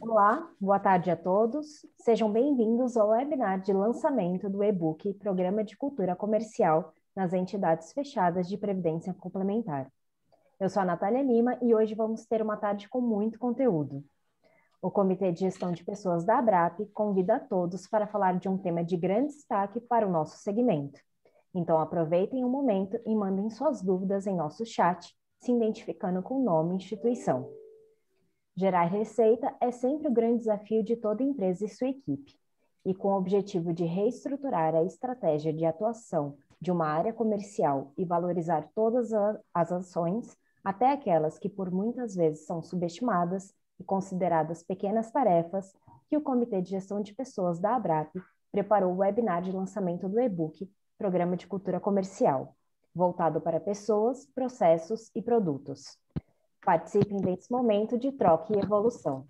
Olá, boa tarde a todos. Sejam bem-vindos ao webinar de lançamento do e-book Programa de Cultura Comercial nas Entidades Fechadas de Previdência Complementar. Eu sou a Natália Lima e hoje vamos ter uma tarde com muito conteúdo. O Comitê de Gestão de Pessoas da Abrapp convida a todos para falar de um tema de grande destaque para o nosso segmento. Então aproveitem o momento e mandem suas dúvidas em nosso chat, se identificando com nome e instituição. Gerar receita é sempre o grande desafio de toda empresa e sua equipe, e com o objetivo de reestruturar a estratégia de atuação de uma área comercial e valorizar todas as ações, até aquelas que por muitas vezes são subestimadas e consideradas pequenas tarefas, que o Comitê de Gestão de Pessoas da Abrapp preparou o webinar de lançamento do e-book Programa de Cultura Comercial, voltado para pessoas, processos e produtos. Participem desse momento de troca e evolução.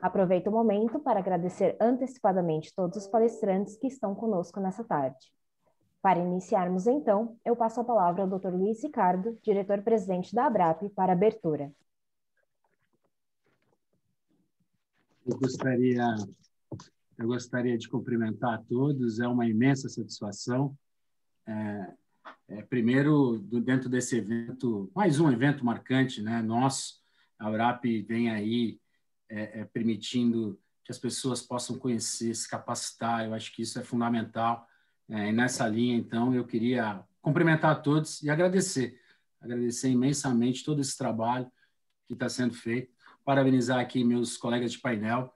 Aproveito o momento para agradecer antecipadamente todos os palestrantes que estão conosco nessa tarde. Para iniciarmos então, eu passo a palavra ao Dr. Luiz Ricardo, diretor-presidente da Abrapp, para a abertura. Eu gostaria de cumprimentar a todos, é uma imensa satisfação. Primeiro, dentro desse evento, mais um evento marcante, né? Nosso, a Abrapp vem aí permitindo que as pessoas possam conhecer, se capacitar, eu acho que isso é fundamental. E nessa linha, então, eu queria cumprimentar a todos e agradecer imensamente todo esse trabalho que está sendo feito, parabenizar aqui meus colegas de painel,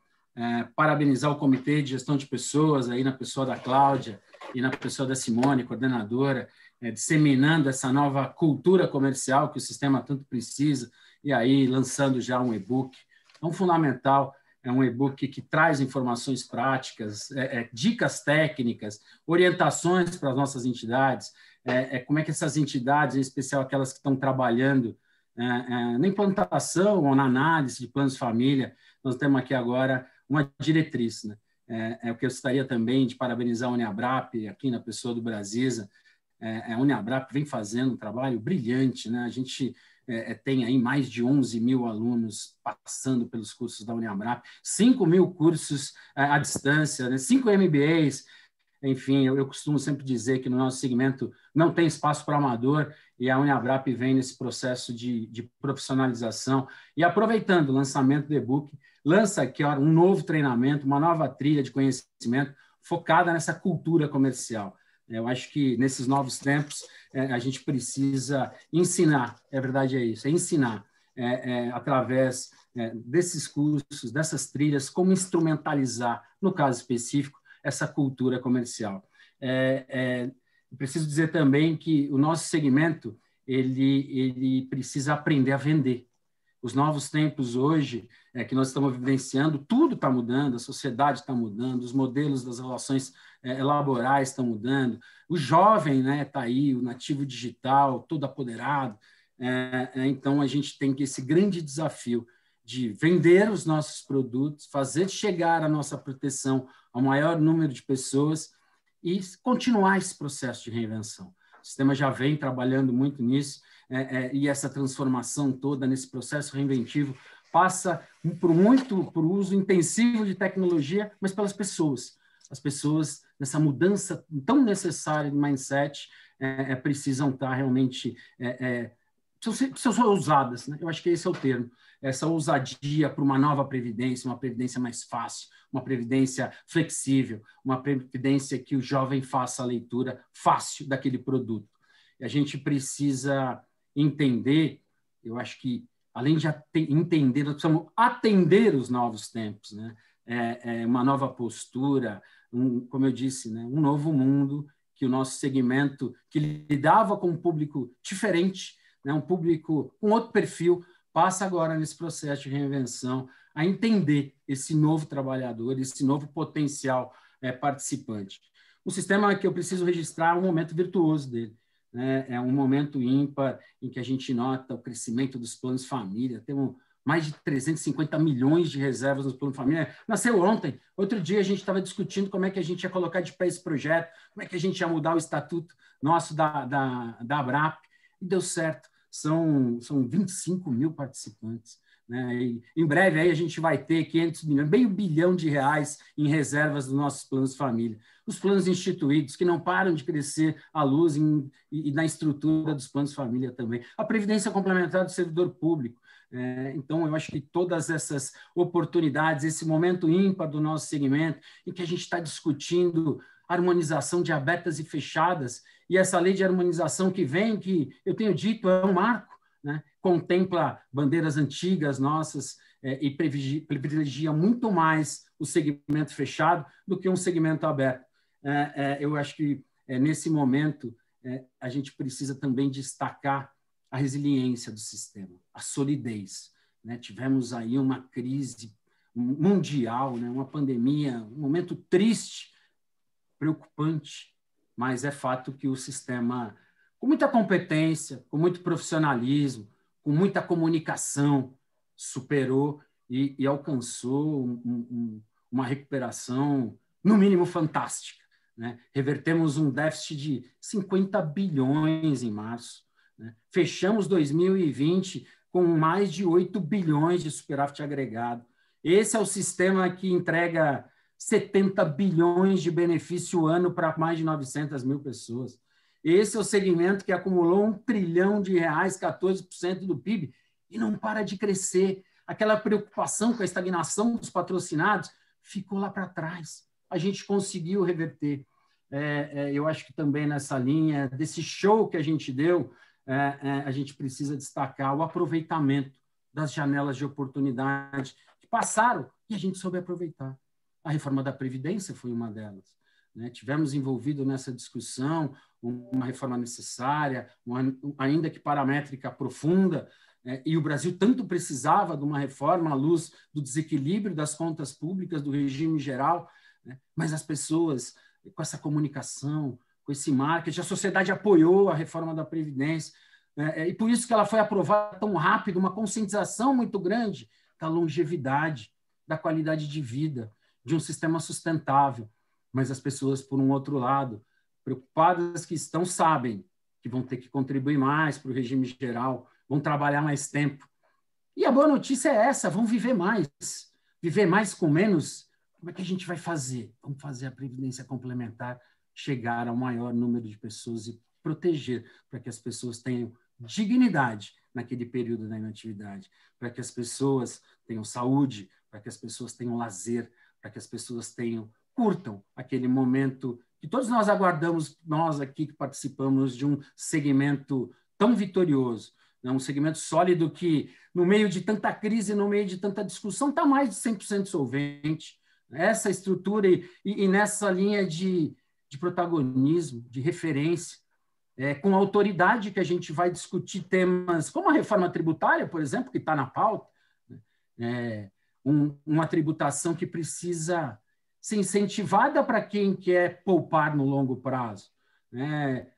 parabenizar o Comitê de Gestão de Pessoas, aí na pessoa da Cláudia e na pessoa da Simone, coordenadora, disseminando essa nova cultura comercial que o sistema tanto precisa, e aí lançando já um e-book tão fundamental, é um e-book que traz informações práticas, dicas técnicas, orientações para as nossas entidades, como é que essas entidades, em especial aquelas que estão trabalhando na implantação ou na análise de planos de família, nós temos aqui agora uma diretriz, né? O que eu gostaria também de parabenizar a UniAbrapp, aqui na pessoa do Brasizza. A UniAbrapp vem fazendo um trabalho brilhante, né? A gente tem aí mais de 11 mil alunos passando pelos cursos da UniAbrapp, 5 mil cursos à distância, né? 5 MBAs, enfim, eu costumo sempre dizer que no nosso segmento não tem espaço para amador, e a UniAbrapp vem nesse processo de profissionalização, e aproveitando o lançamento do e-book, lança aqui ó, um novo treinamento, uma nova trilha de conhecimento focada nessa cultura comercial. Eu acho que nesses novos tempos a gente precisa ensinar, é verdade, é isso, é ensinar através desses cursos, dessas trilhas, como instrumentalizar, no caso específico, essa cultura comercial. Preciso dizer também que o nosso segmento ele precisa aprender a vender. Os novos tempos hoje que nós estamos vivenciando, tudo está mudando, a sociedade está mudando, os modelos das relações laborais estão mudando, o jovem está aí, o nativo digital, todo apoderado. Então, a gente tem esse grande desafio de vender os nossos produtos, fazer chegar a nossa proteção ao maior número de pessoas e continuar esse processo de reinvenção. O sistema já vem trabalhando muito nisso, e essa transformação toda nesse processo reinventivo passa por uso intensivo de tecnologia, mas pelas pessoas. As pessoas, nessa mudança tão necessária de mindset, precisam estar realmente... precisam ser ousadas, né? Eu acho que esse é o termo. Essa ousadia para uma nova previdência, uma previdência mais fácil, uma previdência flexível, uma previdência que o jovem faça a leitura fácil daquele produto. E a gente precisa entender, eu acho que, além de entender, nós precisamos atender os novos tempos, né? Uma nova postura, como eu disse, né? Um novo mundo que o nosso segmento, que lidava com um público diferente, né? Um público com outro perfil, passa agora nesse processo de reinvenção a entender esse novo trabalhador, esse novo potencial participante. O sistema que eu preciso registrar é um momento virtuoso dele, né? É um momento ímpar em que a gente nota o crescimento dos planos de família, temos mais de 350 milhões de reservas nos planos de família. Nasceu ontem, outro dia a gente estava discutindo como é que a gente ia colocar de pé esse projeto, como é que a gente ia mudar o estatuto nosso da Abrapp, e deu certo. São 25 mil participantes, Né? E em breve aí a gente vai ter 500 milhões, meio bilhão de reais em reservas dos nossos planos família. Os planos instituídos, que não param de crescer à luz e na estrutura dos planos família também. A Previdência Complementar do Servidor Público. Então, eu acho que todas essas oportunidades, esse momento ímpar do nosso segmento, em que a gente está discutindo harmonização de abertas e fechadas, e essa lei de harmonização que vem, que eu tenho dito, é um marco, né? Contempla bandeiras antigas nossas e privilegia muito mais o segmento fechado do que um segmento aberto. Eu acho que nesse momento a gente precisa também destacar a resiliência do sistema, a solidez. Né? Tivemos aí uma crise mundial, né? Uma pandemia, um momento triste, preocupante, mas é fato que o sistema, com muita competência, com muito profissionalismo, com muita comunicação, superou e alcançou uma recuperação, no mínimo, fantástica. Né? Revertemos um déficit de 50 bilhões em março, né? Fechamos 2020 com mais de 8 bilhões de superávit agregado. Esse é o sistema que entrega 70 bilhões de benefício ano para mais de 900 mil pessoas. Esse é o segmento que acumulou 1 trilhão de reais, 14% do PIB, e não para de crescer. Aquela preocupação com a estagnação dos patrocinados ficou lá para trás. A gente conseguiu reverter. Eu acho que também nessa linha, desse show que a gente deu, a gente precisa destacar o aproveitamento das janelas de oportunidade que passaram e a gente soube aproveitar. A reforma da Previdência foi uma delas. Né? Tivemos envolvido nessa discussão uma reforma necessária, ainda que paramétrica profunda, né? E o Brasil tanto precisava de uma reforma à luz do desequilíbrio das contas públicas, do regime geral, né? Mas as pessoas, com essa comunicação, com esse marketing, a sociedade apoiou a reforma da Previdência, né? E por isso que ela foi aprovada tão rápido, uma conscientização muito grande da longevidade, da qualidade de vida, de um sistema sustentável, mas as pessoas, por um outro lado, preocupadas que estão, sabem que vão ter que contribuir mais para o regime geral, vão trabalhar mais tempo. E a boa notícia é essa, vão viver mais. Viver mais com menos, como é que a gente vai fazer? Vamos fazer a Previdência Complementar chegar ao maior número de pessoas e proteger, para que as pessoas tenham dignidade naquele período da inatividade, para que as pessoas tenham saúde, para que as pessoas tenham lazer, para que as pessoas curtam aquele momento que todos nós aguardamos, nós aqui que participamos de um segmento tão vitorioso, né? Um segmento sólido que, no meio de tanta crise, no meio de tanta discussão, está mais de 100% solvente. Essa estrutura e nessa linha de protagonismo, de referência, com a autoridade que a gente vai discutir temas como a reforma tributária, por exemplo, que está na pauta, né? Uma tributação que precisa ser incentivada para quem quer poupar no longo prazo.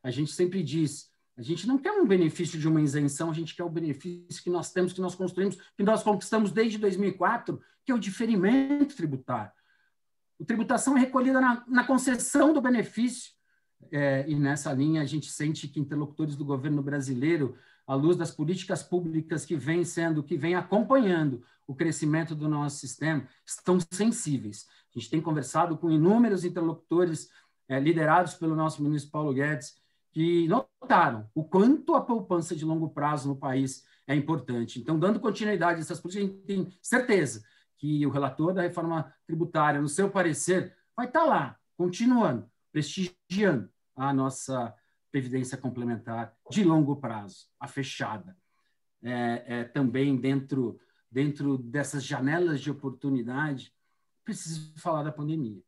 A gente sempre diz, a gente não quer um benefício de uma isenção, a gente quer o benefício que nós temos, que nós construímos, que nós conquistamos desde 2004, que é o diferimento tributário. A tributação é recolhida na concessão do benefício, e nessa linha a gente sente que interlocutores do governo brasileiro, à luz das políticas públicas que vem acompanhando o crescimento do nosso sistema, estão sensíveis. A gente tem conversado com inúmeros interlocutores liderados pelo nosso ministro Paulo Guedes, que notaram o quanto a poupança de longo prazo no país é importante. Então, dando continuidade a essas políticas, a gente tem certeza que o relator da reforma tributária, no seu parecer, vai estar lá, continuando, prestigiando a nossa Previdência Complementar de longo prazo, a fechada. Também dentro dessas janelas de oportunidade, preciso falar da pandemia.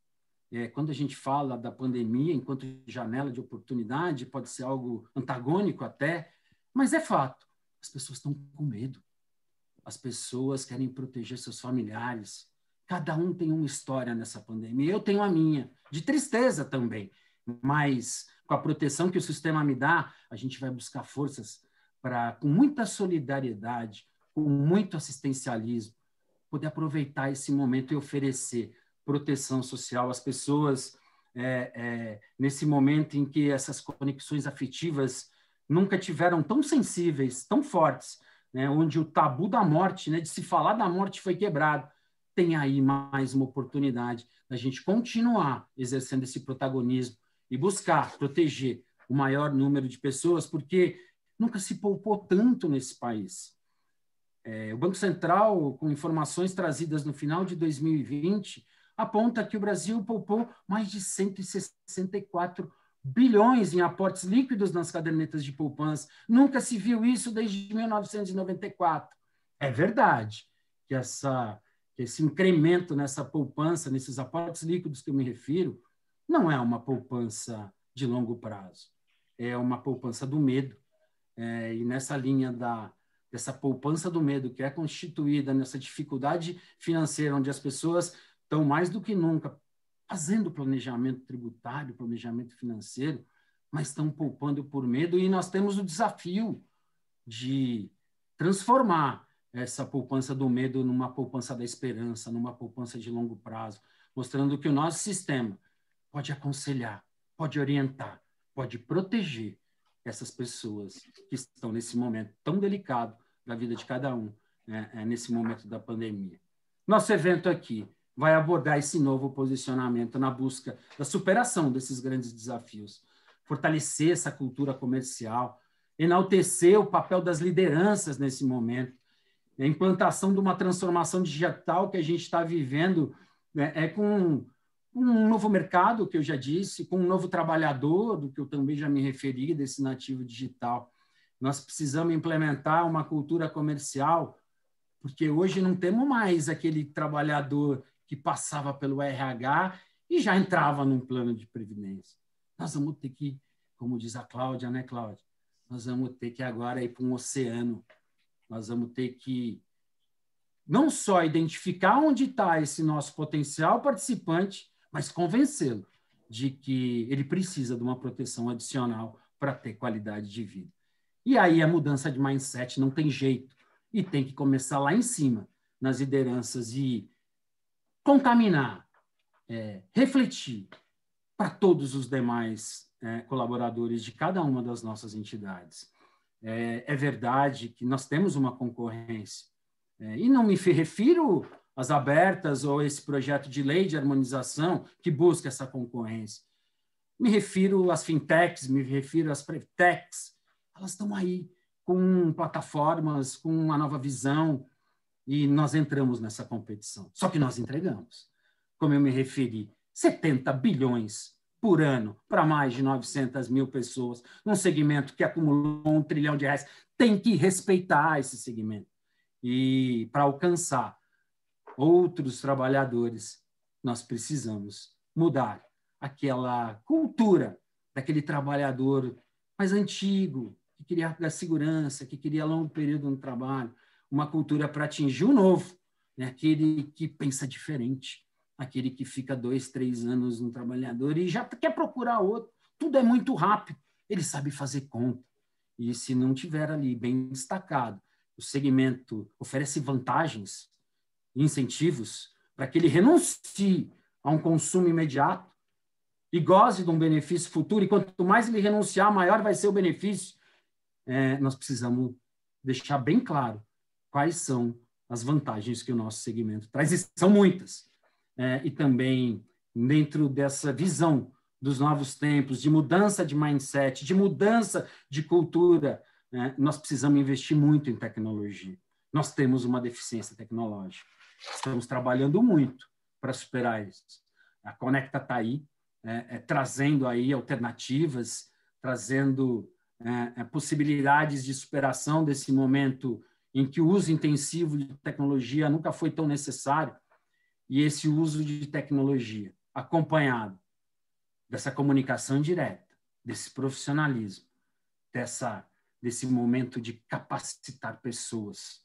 Quando a gente fala da pandemia enquanto janela de oportunidade, pode ser algo antagônico até, mas é fato, as pessoas estão com medo. As pessoas querem proteger seus familiares. Cada um tem uma história nessa pandemia. Eu tenho a minha, de tristeza também, mas com a proteção que o sistema me dá, a gente vai buscar forças para, com muita solidariedade, com muito assistencialismo, poder aproveitar esse momento e oferecer proteção social às pessoas nesse momento em que essas conexões afetivas nunca tiveram tão sensíveis, tão fortes, né, onde o tabu da morte, né, de se falar da morte foi quebrado, tem aí mais uma oportunidade da gente continuar exercendo esse protagonismo e buscar proteger o maior número de pessoas, porque nunca se poupou tanto nesse país. O Banco Central, com informações trazidas no final de 2020, aponta que o Brasil poupou mais de 164 bilhões em aportes líquidos nas cadernetas de poupança. Nunca se viu isso desde 1994. É verdade que esse incremento nessa poupança, nesses aportes líquidos que eu me refiro, não é uma poupança de longo prazo, é uma poupança do medo. E nessa linha dessa poupança do medo, que é constituída nessa dificuldade financeira, onde as pessoas estão mais do que nunca fazendo planejamento tributário, planejamento financeiro, mas estão poupando por medo, e nós temos o desafio de transformar essa poupança do medo numa poupança da esperança, numa poupança de longo prazo, mostrando que o nosso sistema pode aconselhar, pode orientar, pode proteger essas pessoas que estão nesse momento tão delicado da vida de cada um, né, nesse momento da pandemia. Nosso evento aqui vai abordar esse novo posicionamento na busca da superação desses grandes desafios, fortalecer essa cultura comercial, enaltecer o papel das lideranças nesse momento, a implantação de uma transformação digital que a gente está vivendo, né, com um novo mercado, que eu já disse, com um novo trabalhador, do que eu também já me referi, desse nativo digital. Nós precisamos implementar uma cultura comercial, porque hoje não temos mais aquele trabalhador que passava pelo RH e já entrava num plano de previdência. Nós vamos ter que, como diz a Cláudia, né, Cláudia? Nós vamos ter que agora ir para um oceano. Nós vamos ter que não só identificar onde está esse nosso potencial participante, mas convencê-lo de que ele precisa de uma proteção adicional para ter qualidade de vida. E aí a mudança de mindset não tem jeito, e tem que começar lá em cima, nas lideranças, e contaminar, refletir para todos os demais colaboradores de cada uma das nossas entidades. É verdade que nós temos uma concorrência, e não me refiro as abertas ou esse projeto de lei de harmonização que busca essa concorrência. Me refiro às fintechs, me refiro às prevtechs. Elas estão aí com plataformas, com uma nova visão, e nós entramos nessa competição. Só que nós entregamos, como eu me referi, 70 bilhões por ano para mais de 900 mil pessoas, num segmento que acumulou R$1 trilhão. Tem que respeitar esse segmento. E para alcançar outros trabalhadores, nós precisamos mudar aquela cultura daquele trabalhador mais antigo, que queria a segurança, que queria longo período no trabalho, uma cultura para atingir o novo, né? Aquele que pensa diferente, aquele que fica 2, 3 anos no trabalhador e já quer procurar outro, tudo é muito rápido, ele sabe fazer conta, e se não tiver ali bem destacado, o segmento oferece vantagens, incentivos para que ele renuncie a um consumo imediato e goze de um benefício futuro, e quanto mais ele renunciar, maior vai ser o benefício. Nós precisamos deixar bem claro quais são as vantagens que o nosso segmento traz, e são muitas. E também, dentro dessa visão dos novos tempos, de mudança de mindset, de mudança de cultura, nós precisamos investir muito em tecnologia. Nós temos uma deficiência tecnológica. Estamos trabalhando muito para superar isso. A Conecta está aí, trazendo aí alternativas, trazendo possibilidades de superação desse momento em que o uso intensivo de tecnologia nunca foi tão necessário. E esse uso de tecnologia, acompanhado dessa comunicação direta, desse profissionalismo, desse momento de capacitar pessoas,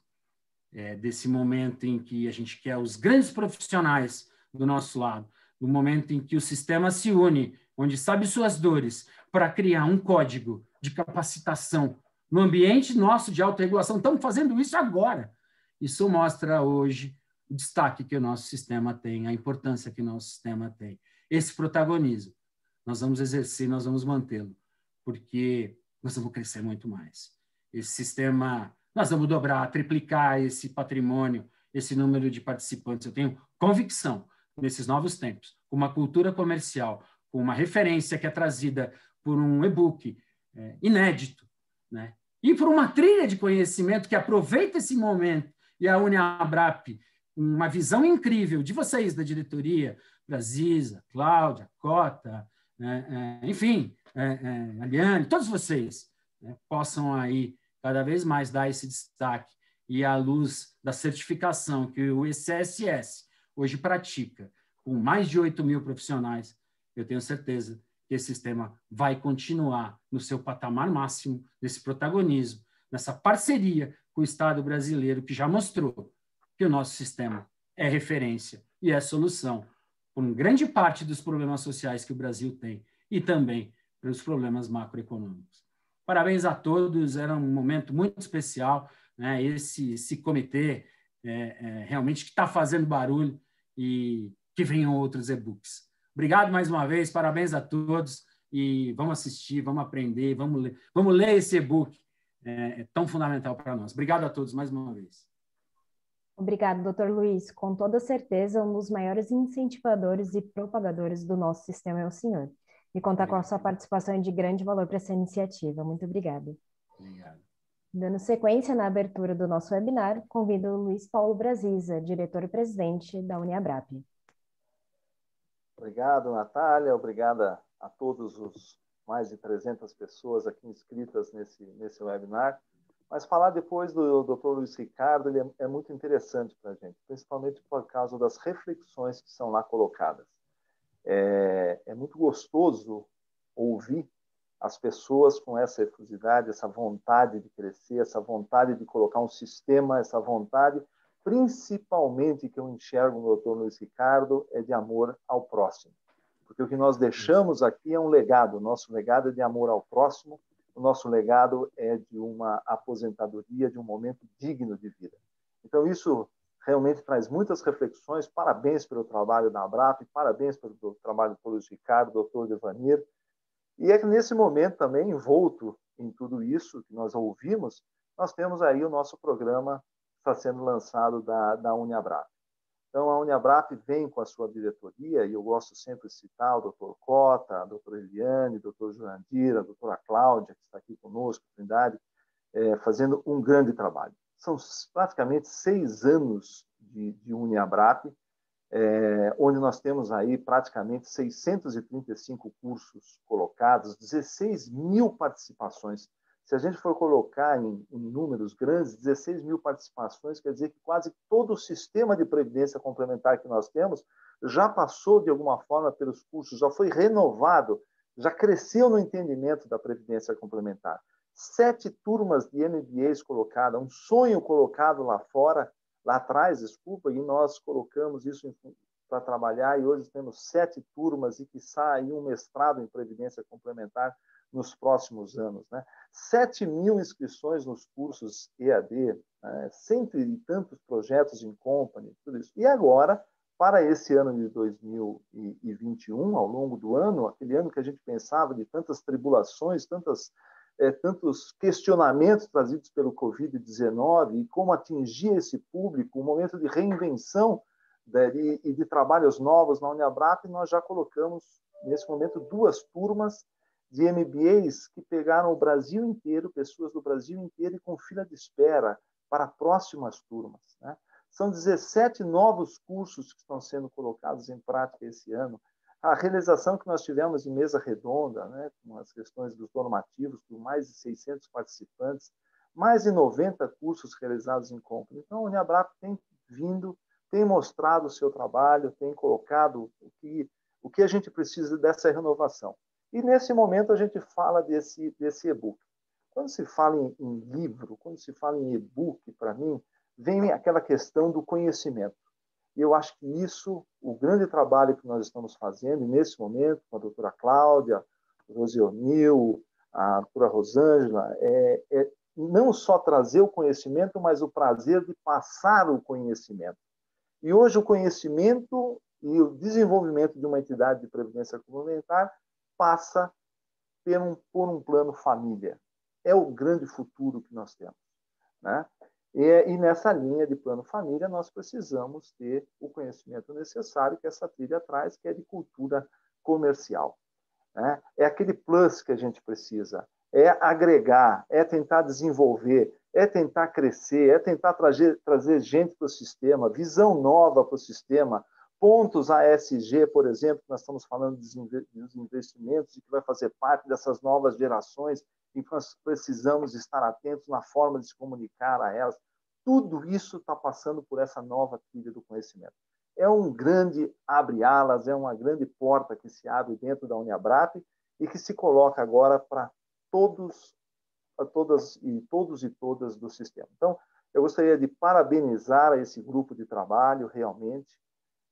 desse momento em que a gente quer os grandes profissionais do nosso lado, do momento em que o sistema se une, onde sabe suas dores, para criar um código de capacitação no ambiente nosso de autorregulação. Estamos fazendo isso agora. Isso mostra hoje o destaque que o nosso sistema tem, a importância que o nosso sistema tem. Esse protagonismo, nós vamos exercer, nós vamos mantê-lo, porque nós vamos crescer muito mais. Esse sistema Nós vamos dobrar, triplicar esse patrimônio, esse número de participantes. Eu tenho convicção nesses novos tempos, com uma cultura comercial, com uma referência que é trazida por um e-book inédito, né? E por uma trilha de conhecimento que aproveita esse momento, e a UniAbrapp, uma visão incrível de vocês, da diretoria, Brasizza, Cláudia, Cota, enfim, Aliane, todos vocês, né, possam aí cada vez mais dar esse destaque, e à luz da certificação que o SSS hoje pratica, com mais de 8 mil profissionais, eu tenho certeza que esse sistema vai continuar no seu patamar máximo, nesse protagonismo, nessa parceria com o Estado brasileiro, que já mostrou que o nosso sistema é referência e é solução por grande parte dos problemas sociais que o Brasil tem e também pelos problemas macroeconômicos. Parabéns a todos, era um momento muito especial, né? Esse comitê realmente que está fazendo barulho, e que venham outros e-books. Obrigado mais uma vez, parabéns a todos, e vamos assistir, vamos aprender, vamos ler esse e-book, é tão fundamental para nós. Obrigado a todos mais uma vez. Obrigado, doutor Luiz. Com toda certeza, um dos maiores incentivadores e propagadores do nosso sistema é o senhor. E contar com a sua participação é de grande valor para essa iniciativa. Muito obrigado. Obrigado. Dando sequência na abertura do nosso webinar, convido o Luiz Paulo Brasizza, diretor e presidente da UniAbrapp. Obrigado, Natália. Obrigada a todos os mais de 300 pessoas aqui inscritas nesse webinar. Mas falar depois do Dr. Luiz Ricardo, ele é muito interessante para a gente, principalmente por causa das reflexões que são lá colocadas. É muito gostoso ouvir as pessoas com essa efusividade, essa vontade de crescer, essa vontade de colocar um sistema, essa vontade, principalmente, que eu enxergo no Dr. Luiz Ricardo, é de amor ao próximo. Porque o que nós deixamos aqui é um legado. O nosso legado é de amor ao próximo, o nosso legado é de uma aposentadoria, de um momento digno de vida. Então, isso realmente traz muitas reflexões. Parabéns pelo trabalho da Abrapp, parabéns pelo trabalho do Paulo Ricardo, doutor Devanir. E é que nesse momento também, envolto em tudo isso que nós ouvimos, nós temos aí o nosso programa que está sendo lançado da UniAbrapp. Então, a UniAbrapp vem com a sua diretoria, e eu gosto sempre de citar o doutor Cota, a doutora Eliane, o doutor Jurandira, a doutora Cláudia, que está aqui conosco, Trindade, fazendo um grande trabalho. São praticamente 6 anos de UniAbrapp, onde nós temos aí praticamente 635 cursos colocados, 16 mil participações. Se a gente for colocar em números grandes, 16 mil participações, quer dizer que quase todo o sistema de previdência complementar que nós temos já passou, de alguma forma, pelos cursos, já foi renovado, já cresceu no entendimento da previdência complementar. 7 turmas de MBAs colocadas, um sonho colocado lá atrás, desculpa, e nós colocamos isso para trabalhar, e hoje temos 7 turmas e, quiçá, um mestrado em previdência complementar nos próximos anos, né? 7 mil inscrições nos cursos EAD, né? 100 e tantos projetos em company, tudo isso. E agora, para esse ano de 2021, ao longo do ano, aquele ano que a gente pensava de tantas tribulações, tantos questionamentos trazidos pelo Covid-19 e como atingir esse público, um momento de reinvenção e de trabalhos novos na UniAbrapp, nós já colocamos, nesse momento, 2 turmas de MBAs que pegaram o Brasil inteiro, pessoas do Brasil inteiro, e com fila de espera para próximas turmas, né? São 17 novos cursos que estão sendo colocados em prática esse ano. A realização que nós tivemos de mesa redonda, né, com as questões dos normativos, com mais de 600 participantes, mais de 90 cursos realizados em compra. Então, a UniAbrapp tem vindo, tem mostrado o seu trabalho, tem colocado o que a gente precisa dessa renovação. E, nesse momento, a gente fala desse e-book. Quando se fala em livro, quando se fala em e-book, para mim, vem aquela questão do conhecimento. E eu acho que isso, o grande trabalho que nós estamos fazendo, nesse momento, com a doutora Cláudia, o Rosionil, a doutora Rosângela, é não só trazer o conhecimento, mas o prazer de passar o conhecimento. E hoje o conhecimento e o desenvolvimento de uma entidade de previdência complementar passa por um plano família. É o grande futuro que nós temos. né? E nessa linha de plano família, nós precisamos ter o conhecimento necessário que essa trilha traz, que é de cultura comercial, né? É aquele plus que a gente precisa, é agregar, é tentar desenvolver, é tentar crescer, é tentar trazer gente para o sistema, visão nova para o sistema, pontos ASG, por exemplo, que nós estamos falando dos investimentos e que vai fazer parte dessas novas gerações e que nós precisamos estar atentos na forma de se comunicar a elas. Tudo isso está passando por essa nova trilha do conhecimento. É um grande abre-alas, é uma grande porta que se abre dentro da UniAbrapp e que se coloca agora para todas e todas do sistema. Então, eu gostaria de parabenizar a esse grupo de trabalho, realmente.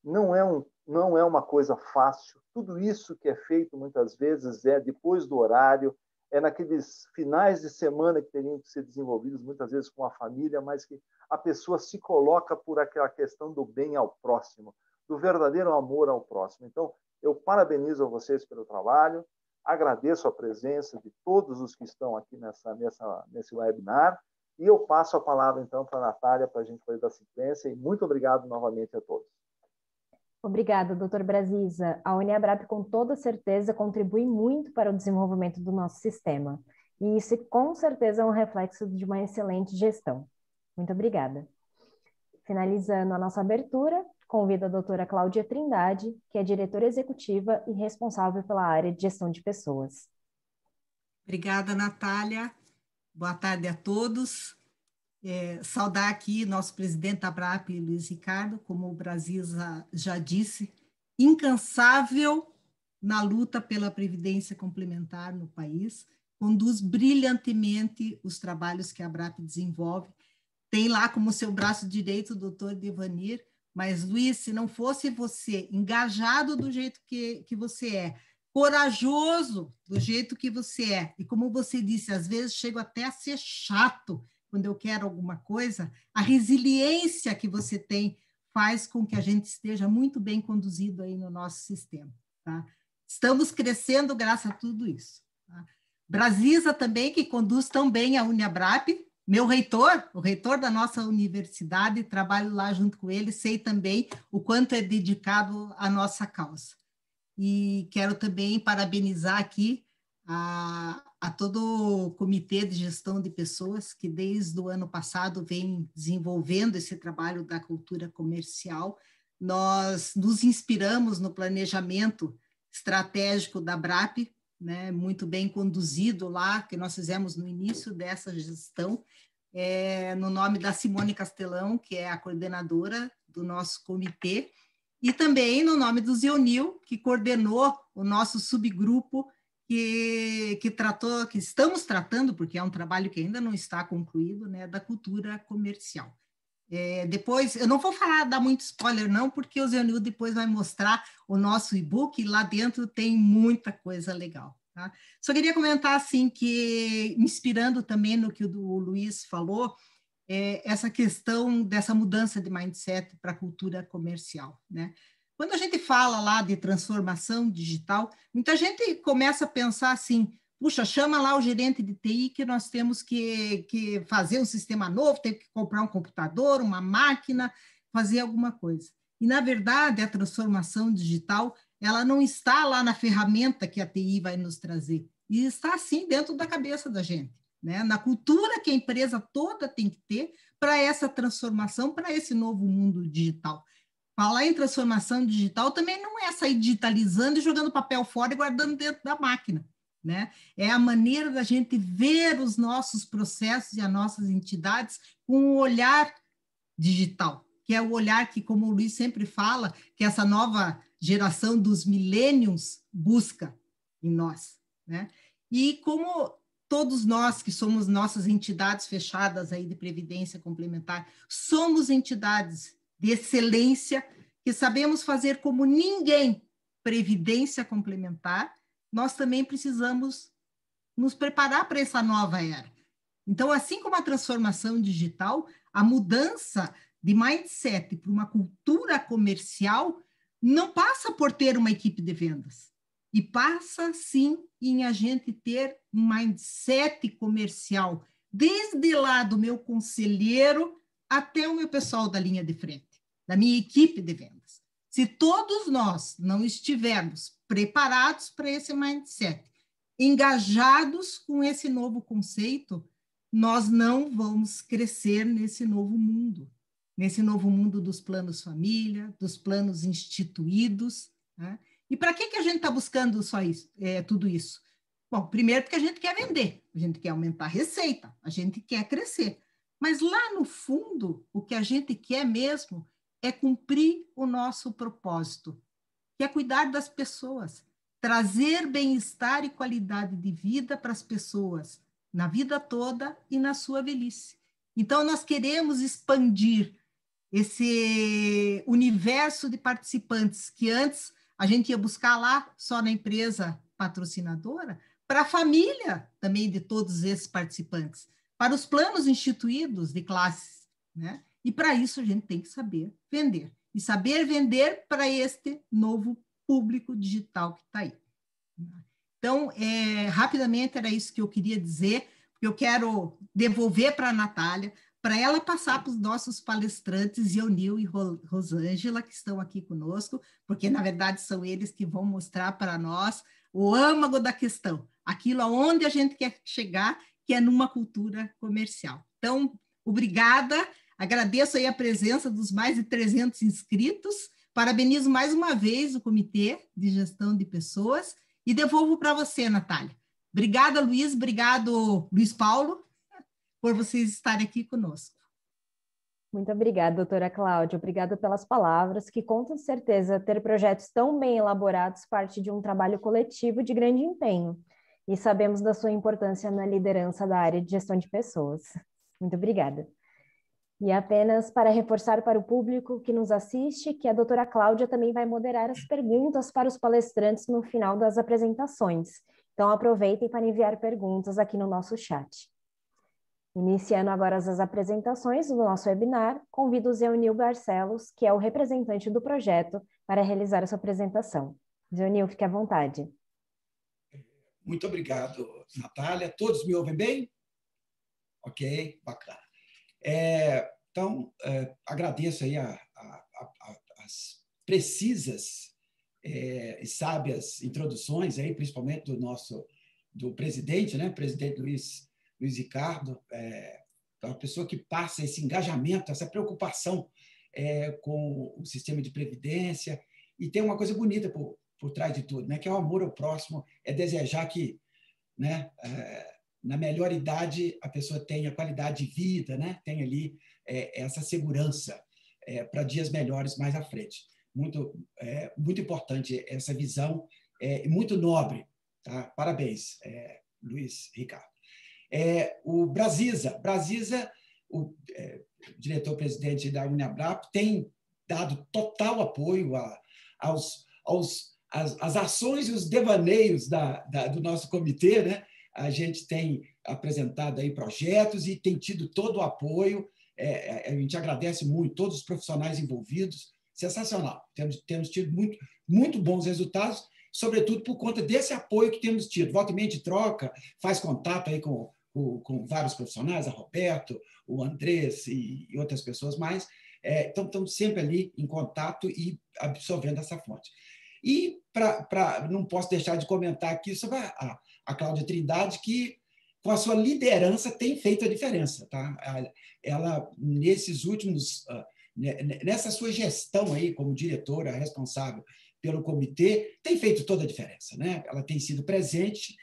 Não é uma coisa fácil. Tudo isso que é feito, muitas vezes, é depois do horário, é naqueles finais de semana que teriam que ser desenvolvidos, muitas vezes com a família, mas que a pessoa se coloca por aquela questão do bem ao próximo, do verdadeiro amor ao próximo. Então, eu parabenizo a vocês pelo trabalho, agradeço a presença de todos os que estão aqui nesse webinar, e eu passo a palavra, então, para a Natália, para a gente poder dar sequência, e muito obrigado novamente a todos. Obrigada, doutor Brasizza. A UniAbrapp, com toda certeza, contribui muito para o desenvolvimento do nosso sistema. E isso, com certeza, é um reflexo de uma excelente gestão. Muito obrigada. Finalizando a nossa abertura, convido a doutora Cláudia Trindade, que é diretora executiva e responsável pela área de gestão de pessoas. Obrigada, Natália. Boa tarde a todos. Saudar aqui nosso presidente da Abrapp, Luiz Ricardo, como o Brasizza já disse, incansável na luta pela Previdência Complementar no país, conduz brilhantemente os trabalhos que a Abrapp desenvolve. Tem lá como seu braço direito o doutor Devanir, mas, Luiz, se não fosse você engajado do jeito que você é, corajoso do jeito que você é, e como você disse, às vezes chego até a ser chato, quando eu quero alguma coisa, a resiliência que você tem faz com que a gente esteja muito bem conduzido aí no nosso sistema, tá? Estamos crescendo graças a tudo isso, tá? Brasizza também, que conduz também a UniAbrapp, meu reitor, o reitor da nossa universidade, trabalho lá junto com ele, sei também o quanto é dedicado à nossa causa. E quero também parabenizar aqui a todo o Comitê de Gestão de Pessoas, que desde o ano passado vem desenvolvendo esse trabalho da cultura comercial. Nós nos inspiramos no planejamento estratégico da Abrapp, né, muito bem conduzido lá, que nós fizemos no início dessa gestão, no nome da Simone Castelão, que é a coordenadora do nosso comitê, e também no nome do Zénil, que coordenou o nosso subgrupo que estamos tratando, porque é um trabalho que ainda não está concluído, né, da cultura comercial. Depois, eu não vou dar muito spoiler não, porque o Zénil depois vai mostrar o nosso e-book, e lá dentro tem muita coisa legal, tá? Só queria comentar assim, que inspirando também no que o Luiz falou, essa questão dessa mudança de mindset para a cultura comercial, né? Quando a gente fala lá de transformação digital, muita gente começa a pensar assim, puxa, chama lá o gerente de TI que nós temos que fazer um sistema novo, tem que comprar um computador, uma máquina, fazer alguma coisa. E, na verdade, a transformação digital, ela não está lá na ferramenta que a TI vai nos trazer, e está, sim, dentro da cabeça da gente, né? Na cultura que a empresa toda tem que ter para essa transformação, para esse novo mundo digital. Falar em transformação digital também não é sair digitalizando e jogando papel fora e guardando dentro da máquina, né? É a maneira da gente ver os nossos processos e as nossas entidades com um olhar digital, que é o olhar que, como o Luiz sempre fala, que essa nova geração dos millennials busca em nós, né? E como todos nós que somos nossas entidades fechadas aí de previdência complementar, somos entidades de excelência, que sabemos fazer como ninguém previdência complementar, nós também precisamos nos preparar para essa nova era. Então, assim como a transformação digital, a mudança de mindset para uma cultura comercial não passa por ter uma equipe de vendas, e passa, sim, em a gente ter um mindset comercial desde lá do meu conselheiro até o meu pessoal da linha de frente, da minha equipe de vendas. Se todos nós não estivermos preparados para esse mindset, engajados com esse novo conceito, nós não vamos crescer nesse novo mundo dos planos família, dos planos instituídos. Né? E para que a gente está buscando só isso, tudo isso? Bom, primeiro porque a gente quer vender, a gente quer aumentar a receita, a gente quer crescer. Mas lá no fundo, o que a gente quer mesmo é cumprir o nosso propósito, que é cuidar das pessoas, trazer bem-estar e qualidade de vida para as pessoas, na vida toda e na sua velhice. Então, nós queremos expandir esse universo de participantes que antes a gente ia buscar lá só na empresa patrocinadora, para a família também de todos esses participantes, para os planos instituídos de classes, né? E para isso a gente tem que saber vender. E saber vender para este novo público digital que está aí. Então, rapidamente era isso que eu queria dizer, porque eu quero devolver para a Natália, para ela passar para os nossos palestrantes, Ionil e Rosângela, que estão aqui conosco, porque, na verdade, são eles que vão mostrar para nós o âmago da questão, aquilo aonde a gente quer chegar, que é numa cultura comercial. Então, obrigada. Agradeço aí a presença dos mais de 300 inscritos, parabenizo mais uma vez o Comitê de Gestão de Pessoas e devolvo para você, Natália. Obrigada, Luiz, obrigado, Luiz Paulo, por vocês estarem aqui conosco. Muito obrigada, doutora Cláudia, obrigada pelas palavras, que com certeza ter projetos tão bem elaborados parte de um trabalho coletivo de grande empenho, e sabemos da sua importância na liderança da área de gestão de pessoas. Muito obrigada. E apenas para reforçar para o público que nos assiste, que a doutora Cláudia também vai moderar as perguntas para os palestrantes no final das apresentações. Então aproveitem para enviar perguntas aqui no nosso chat. Iniciando agora as apresentações do nosso webinar, convido o Zénil Barcelos, que é o representante do projeto, para realizar a sua apresentação. Zénil, fique à vontade. Muito obrigado, Natália. Todos me ouvem bem? Ok, bacana. Então, agradeço aí as precisas e sábias introduções, aí, principalmente do presidente, né? Presidente Luiz Ricardo, uma pessoa que passa esse engajamento, essa preocupação com o sistema de previdência, e tem uma coisa bonita por trás de tudo, né? Que é o amor ao próximo, é desejar que, né? Na melhor idade, a pessoa tenha qualidade de vida, né? Tem ali essa segurança para dias melhores mais à frente. Muito importante essa visão, muito nobre. Tá? Parabéns, Luiz Ricardo. O Brasizza, o diretor-presidente da UniAbrapp, tem dado total apoio às ações e os devaneios do nosso comitê, né? A gente tem apresentado aí projetos e tem tido todo o apoio. A gente agradece muito todos os profissionais envolvidos. Sensacional. Temos tido muito bons resultados, sobretudo por conta desse apoio que temos tido. Volta e meia de troca, faz contato aí com vários profissionais, a Roberto, o Andrés e outras pessoas mais. Então, estamos sempre ali em contato e absorvendo essa fonte. E não posso deixar de comentar aqui sobre a Cláudia Trindade, que com a sua liderança tem feito a diferença, tá? Ela nessa sua gestão aí como diretora responsável pelo comitê tem feito toda a diferença, né? Ela tem sido presente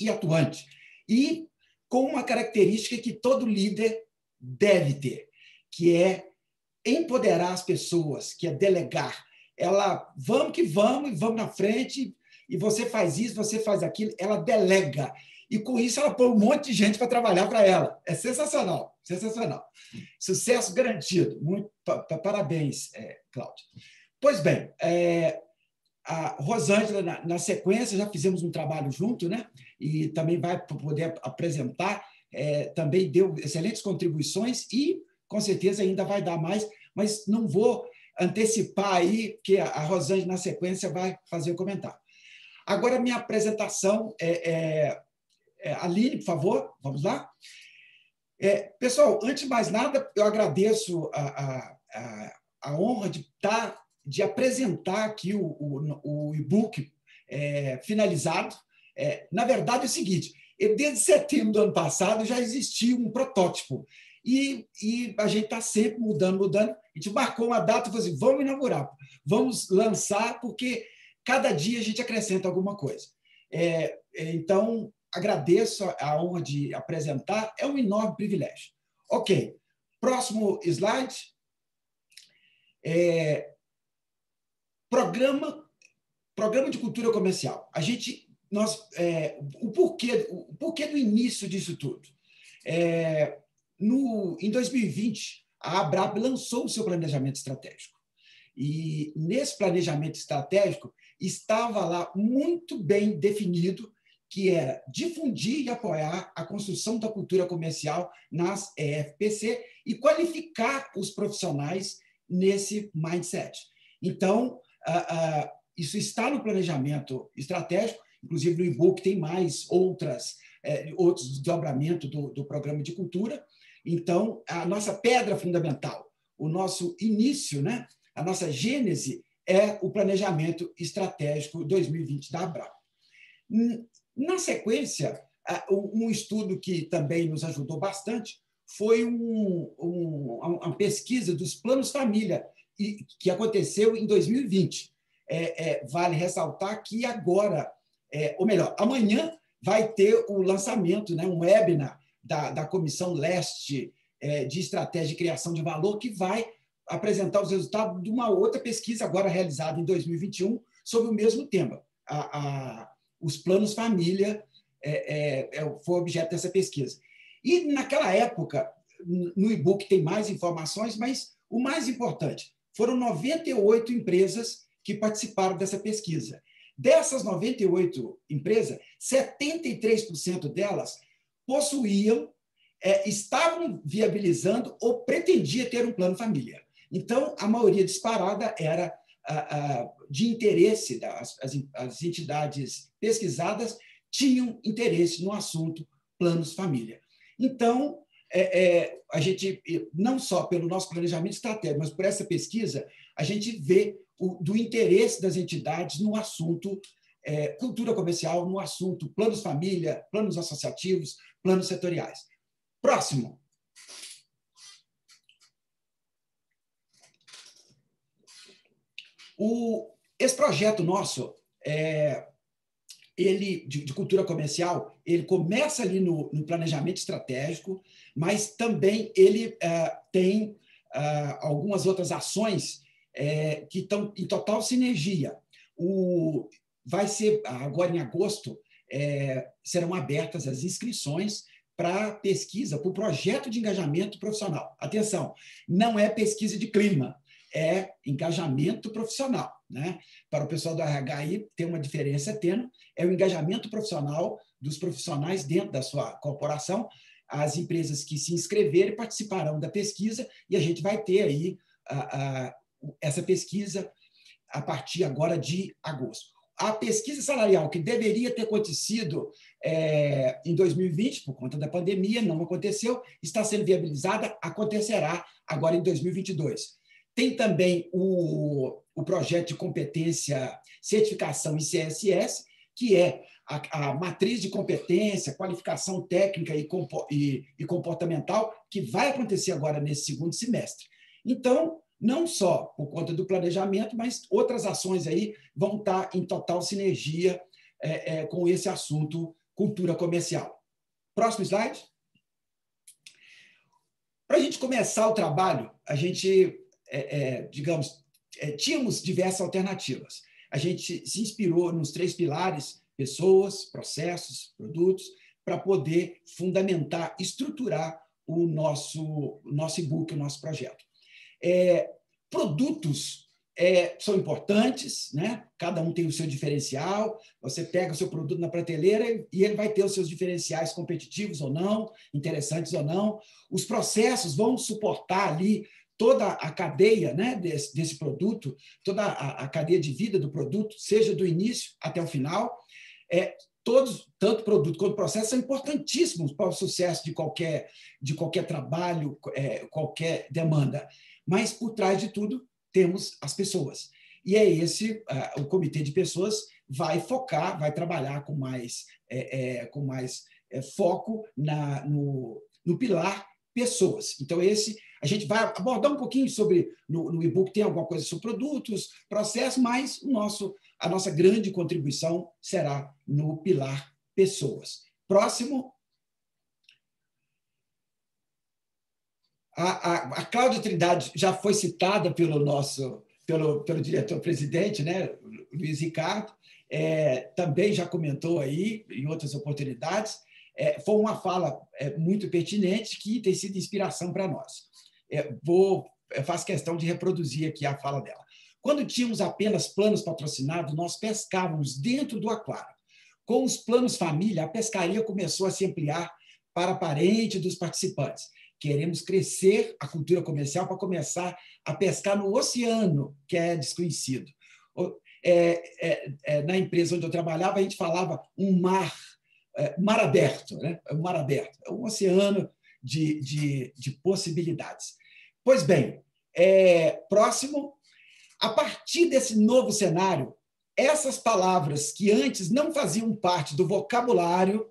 e atuante e com uma característica que todo líder deve ter, que é empoderar as pessoas, que é delegar. Ela vamos que vamos e vamos na frente. E você faz isso, você faz aquilo, ela delega. E com isso ela põe um monte de gente para trabalhar para ela. É sensacional, sensacional. Sucesso garantido. Parabéns, Cláudia. Pois bem, a Rosângela, na sequência, já fizemos um trabalho junto, né? E também vai poder apresentar, também deu excelentes contribuições e, com certeza, ainda vai dar mais, mas não vou antecipar aí, porque a Rosângela, na sequência, vai fazer o comentário. Agora, minha apresentação Aline, por favor, vamos lá. Pessoal, antes de mais nada, eu agradeço a honra de apresentar aqui o e-book finalizado. Na verdade, é o seguinte, desde setembro do ano passado já existia um protótipo e a gente está sempre mudando. A gente marcou uma data e falou assim, vamos inaugurar, vamos lançar, porque cada dia a gente acrescenta alguma coisa. Então, agradeço a honra de apresentar, é um enorme privilégio. Ok, próximo slide. Programa de Cultura Comercial. O porquê do início disso tudo? Em 2020, a Abrapp lançou o seu planejamento estratégico. E nesse planejamento estratégico estava lá muito bem definido que era difundir e apoiar a construção da cultura comercial nas EFPC e qualificar os profissionais nesse mindset. Então, isso está no planejamento estratégico, inclusive no e-book tem mais outros desdobramentos do programa de cultura. Então, a nossa pedra fundamental, o nosso início, né? A nossa gênese é o planejamento estratégico 2020 da Abrapp. Na sequência, um estudo que também nos ajudou bastante foi uma pesquisa dos planos família, que aconteceu em 2020. Vale ressaltar que agora, ou melhor, amanhã vai ter o lançamento, né, um webinar da Comissão Leste de Estratégia e Criação de Valor, que vai apresentar os resultados de uma outra pesquisa agora realizada em 2021 sobre o mesmo tema. Os planos família foi objeto dessa pesquisa. E, naquela época, no e-book tem mais informações, mas o mais importante, foram 98 empresas que participaram dessa pesquisa. Dessas 98 empresas, 73% delas possuíam, estavam viabilizando ou pretendia ter um plano família. Então, a maioria disparada era de interesse, as entidades pesquisadas tinham interesse no assunto planos família. Então, a gente, não só pelo nosso planejamento estratégico, mas por essa pesquisa, a gente vê do interesse das entidades no assunto cultura comercial, no assunto planos família, planos associativos, planos setoriais. Próximo. Esse projeto nosso, de cultura comercial, ele começa ali no planejamento estratégico, mas também ele tem algumas outras ações que estão em total sinergia. Vai ser, agora em agosto, serão abertas as inscrições para pesquisa, para o projeto de engajamento profissional. Atenção, não é pesquisa de clima, é engajamento profissional, né? Para o pessoal do RH aí, tem uma diferença tênue, é o engajamento profissional dos profissionais dentro da sua corporação. As empresas que se inscreverem participarão da pesquisa e a gente vai ter aí essa pesquisa a partir agora de agosto. A pesquisa salarial, que deveria ter acontecido em 2020, por conta da pandemia, não aconteceu, está sendo viabilizada, acontecerá agora em 2022. Tem também o projeto de competência, certificação em CSS, que é a matriz de competência, qualificação técnica e comportamental, que vai acontecer agora nesse segundo semestre. Então, não só por conta do planejamento, mas outras ações aí vão estar em total sinergia com esse assunto cultura comercial. Próximo slide. Para a gente começar o trabalho, a gente... tínhamos diversas alternativas. A gente se inspirou nos três pilares, pessoas, processos, produtos, para poder fundamentar, estruturar o nosso e-book, o nosso projeto. Produtos são importantes, né? Cada um tem o seu diferencial, você pega o seu produto na prateleira e ele vai ter os seus diferenciais competitivos ou não, interessantes ou não. Os processos vão suportar ali toda a cadeia, né, desse produto, toda a cadeia de vida do produto, seja do início até o final. todos, tanto produto quanto processo, são importantíssimos para o sucesso de qualquer trabalho, qualquer demanda. Mas, por trás de tudo, temos as pessoas. E é esse, o Comitê de Pessoas vai focar, vai trabalhar com mais foco no pilar pessoas. Então, esse a gente vai abordar um pouquinho sobre, no e-book tem alguma coisa sobre produtos, processo, mas a nossa grande contribuição será no pilar pessoas. Próximo. A Cláudia Trindade já foi citada pelo diretor-presidente, né, Luiz Ricardo, também já comentou aí em outras oportunidades. Foi uma fala muito pertinente que tem sido inspiração para nós. Eu faço questão de reproduzir aqui a fala dela. Quando tínhamos apenas planos patrocinados, nós pescávamos dentro do aquário. Com os planos família, a pescaria começou a se ampliar para parente dos participantes. Queremos crescer a cultura comercial para começar a pescar no oceano, que é desconhecido. Na empresa onde eu trabalhava, a gente falava um mar, mar aberto, né? Um mar aberto, um oceano de possibilidades. Pois bem, próximo, a partir desse novo cenário, essas palavras que antes não faziam parte do vocabulário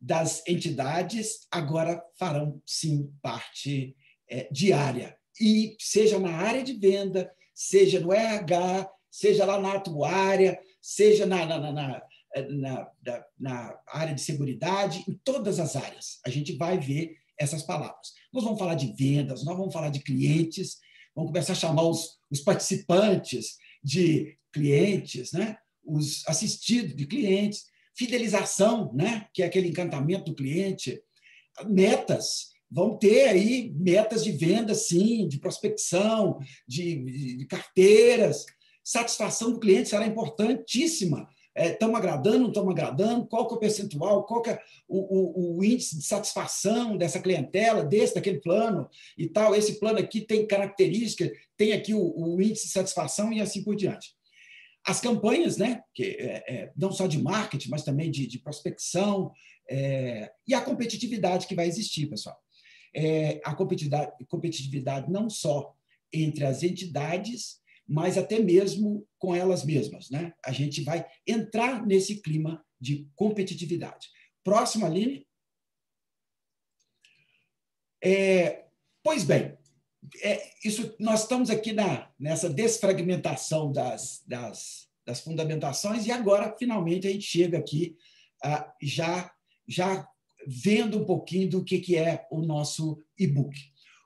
das entidades, agora farão, sim, parte diária. E seja na área de venda, seja no RH, seja lá na atuária, seja na área de seguridade, em todas as áreas. A gente vai ver essas palavras. Nós vamos falar de vendas, nós vamos falar de clientes, vamos começar a chamar os participantes de clientes, né? Os assistidos de clientes, fidelização, né? Que é aquele encantamento do cliente, metas, vão ter aí metas de venda, sim, de prospecção, de carteiras, satisfação do cliente será importantíssima. Estamos agradando, não estamos agradando, qual que é o percentual, qual que é o índice de satisfação dessa clientela, daquele plano e tal, esse plano aqui tem característica, tem aqui o índice de satisfação e assim por diante. As campanhas, né, que não só de marketing, mas também de prospecção, e a competitividade que vai existir, pessoal. A competitividade não só entre as entidades, mas até mesmo com elas mesmas, né? A gente vai entrar nesse clima de competitividade. Próximo, Aline. Pois bem, nós estamos aqui nessa desfragmentação das fundamentações e agora, finalmente, a gente chega aqui já vendo um pouquinho do que é o nosso e-book.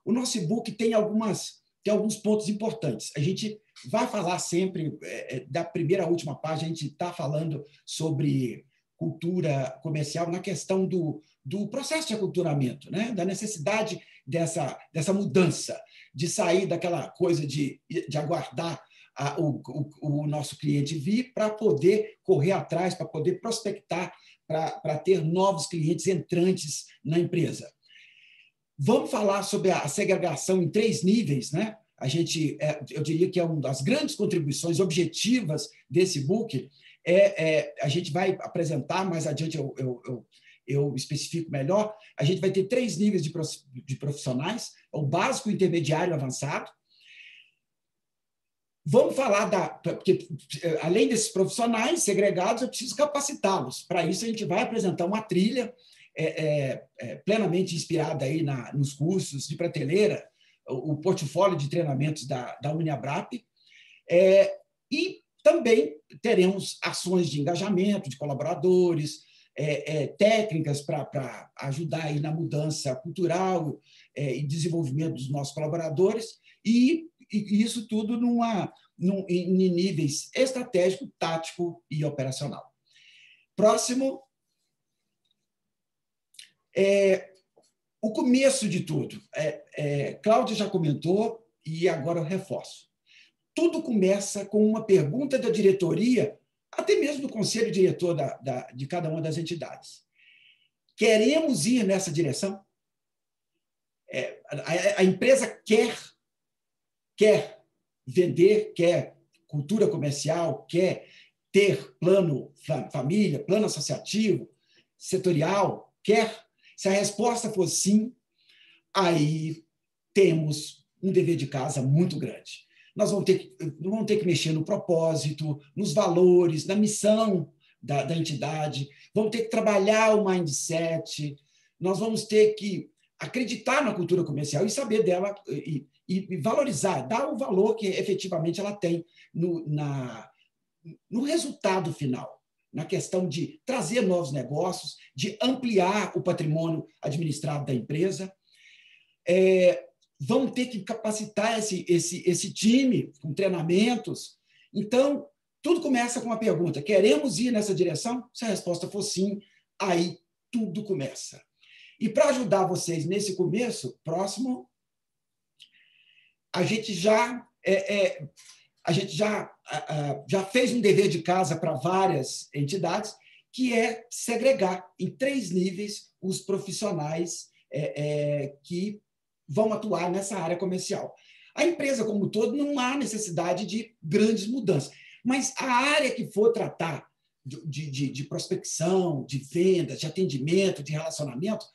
O nosso e-book tem alguns pontos importantes. A gente vai falar sempre, da primeira à última página, a gente está falando sobre cultura comercial na questão do processo de aculturamento, né? Da necessidade dessa mudança, de sair daquela coisa de aguardar o nosso cliente vir para poder correr atrás, para poder prospectar, para ter novos clientes entrantes na empresa. Vamos falar sobre a segregação em 3 níveis, né? A gente, eu diria que é uma das grandes contribuições objetivas desse book. A gente vai apresentar, mais adiante eu especifico melhor. A gente vai ter 3 níveis de profissionais, o básico, o intermediário e o avançado. Vamos falar porque, além desses profissionais segregados, eu preciso capacitá-los. Para isso, a gente vai apresentar uma trilha plenamente inspirada aí nos cursos de prateleira, o portfólio de treinamentos da UniAbrapp, e também teremos ações de engajamento de colaboradores, técnicas para ajudar aí na mudança cultural e desenvolvimento dos nossos colaboradores, e isso tudo em níveis estratégico, tático e operacional. Próximo. O começo de tudo, Cláudia já comentou e agora eu reforço. Tudo começa com uma pergunta da diretoria, até mesmo do conselho diretor de cada uma das entidades. Queremos ir nessa direção? A empresa quer vender, quer cultura comercial, quer ter plano família, plano associativo, setorial, quer? Se a resposta for sim, aí temos um dever de casa muito grande. Nós vamos ter que mexer no propósito, nos valores, na missão da entidade, vamos ter que trabalhar o mindset, nós vamos ter que acreditar na cultura comercial e saber dela e valorizar, dar o valor que efetivamente ela tem no resultado final, na questão de trazer novos negócios, de ampliar o patrimônio administrado da empresa. Vão ter que capacitar esse time com treinamentos. Então, tudo começa com uma pergunta: queremos ir nessa direção? Se a resposta for sim, aí tudo começa. E para ajudar vocês nesse começo próximo, a gente já fez um dever de casa para várias entidades, que é segregar em 3 níveis os profissionais que vão atuar nessa área comercial. A empresa como um todo não há necessidade de grandes mudanças, mas a área que for tratar de prospecção, de vendas, de atendimento, de relacionamento,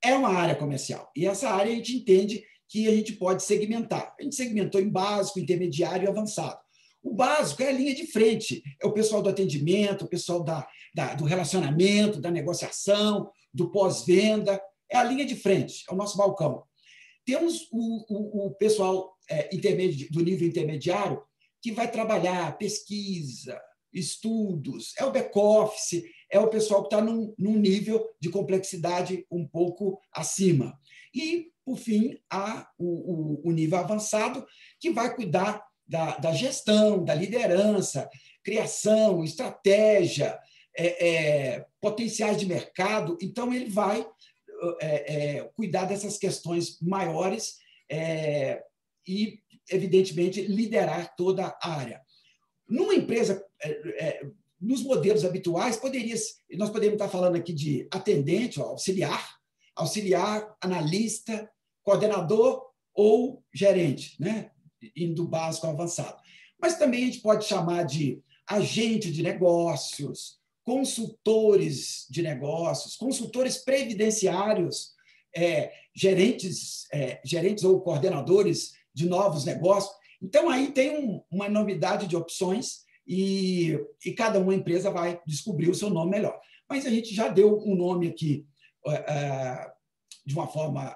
é uma área comercial. E essa área a gente entende que a gente pode segmentar. A gente segmentou em básico, intermediário e avançado. O básico é a linha de frente, é o pessoal do atendimento, o pessoal do relacionamento, da negociação, do pós-venda, é a linha de frente, é o nosso balcão. Temos o pessoal do nível intermediário, que vai trabalhar pesquisa, estudos, é o back-office, é o pessoal que está num nível de complexidade um pouco acima. E, por fim, há o nível avançado, que vai cuidar da gestão, da liderança, criação, estratégia, potenciais de mercado. Então, ele vai cuidar dessas questões maiores e, evidentemente, liderar toda a área. Numa empresa, nos modelos habituais, nós poderíamos estar falando aqui de atendente, auxiliar, analista, coordenador ou gerente, né? Indo do básico ao avançado. Mas também a gente pode chamar de agente de negócios, consultores de negócios, consultores previdenciários, gerentes ou coordenadores de novos negócios. Então, aí tem uma enormidade de opções e cada uma empresa vai descobrir o seu nome melhor. Mas a gente já deu um nome aqui de uma forma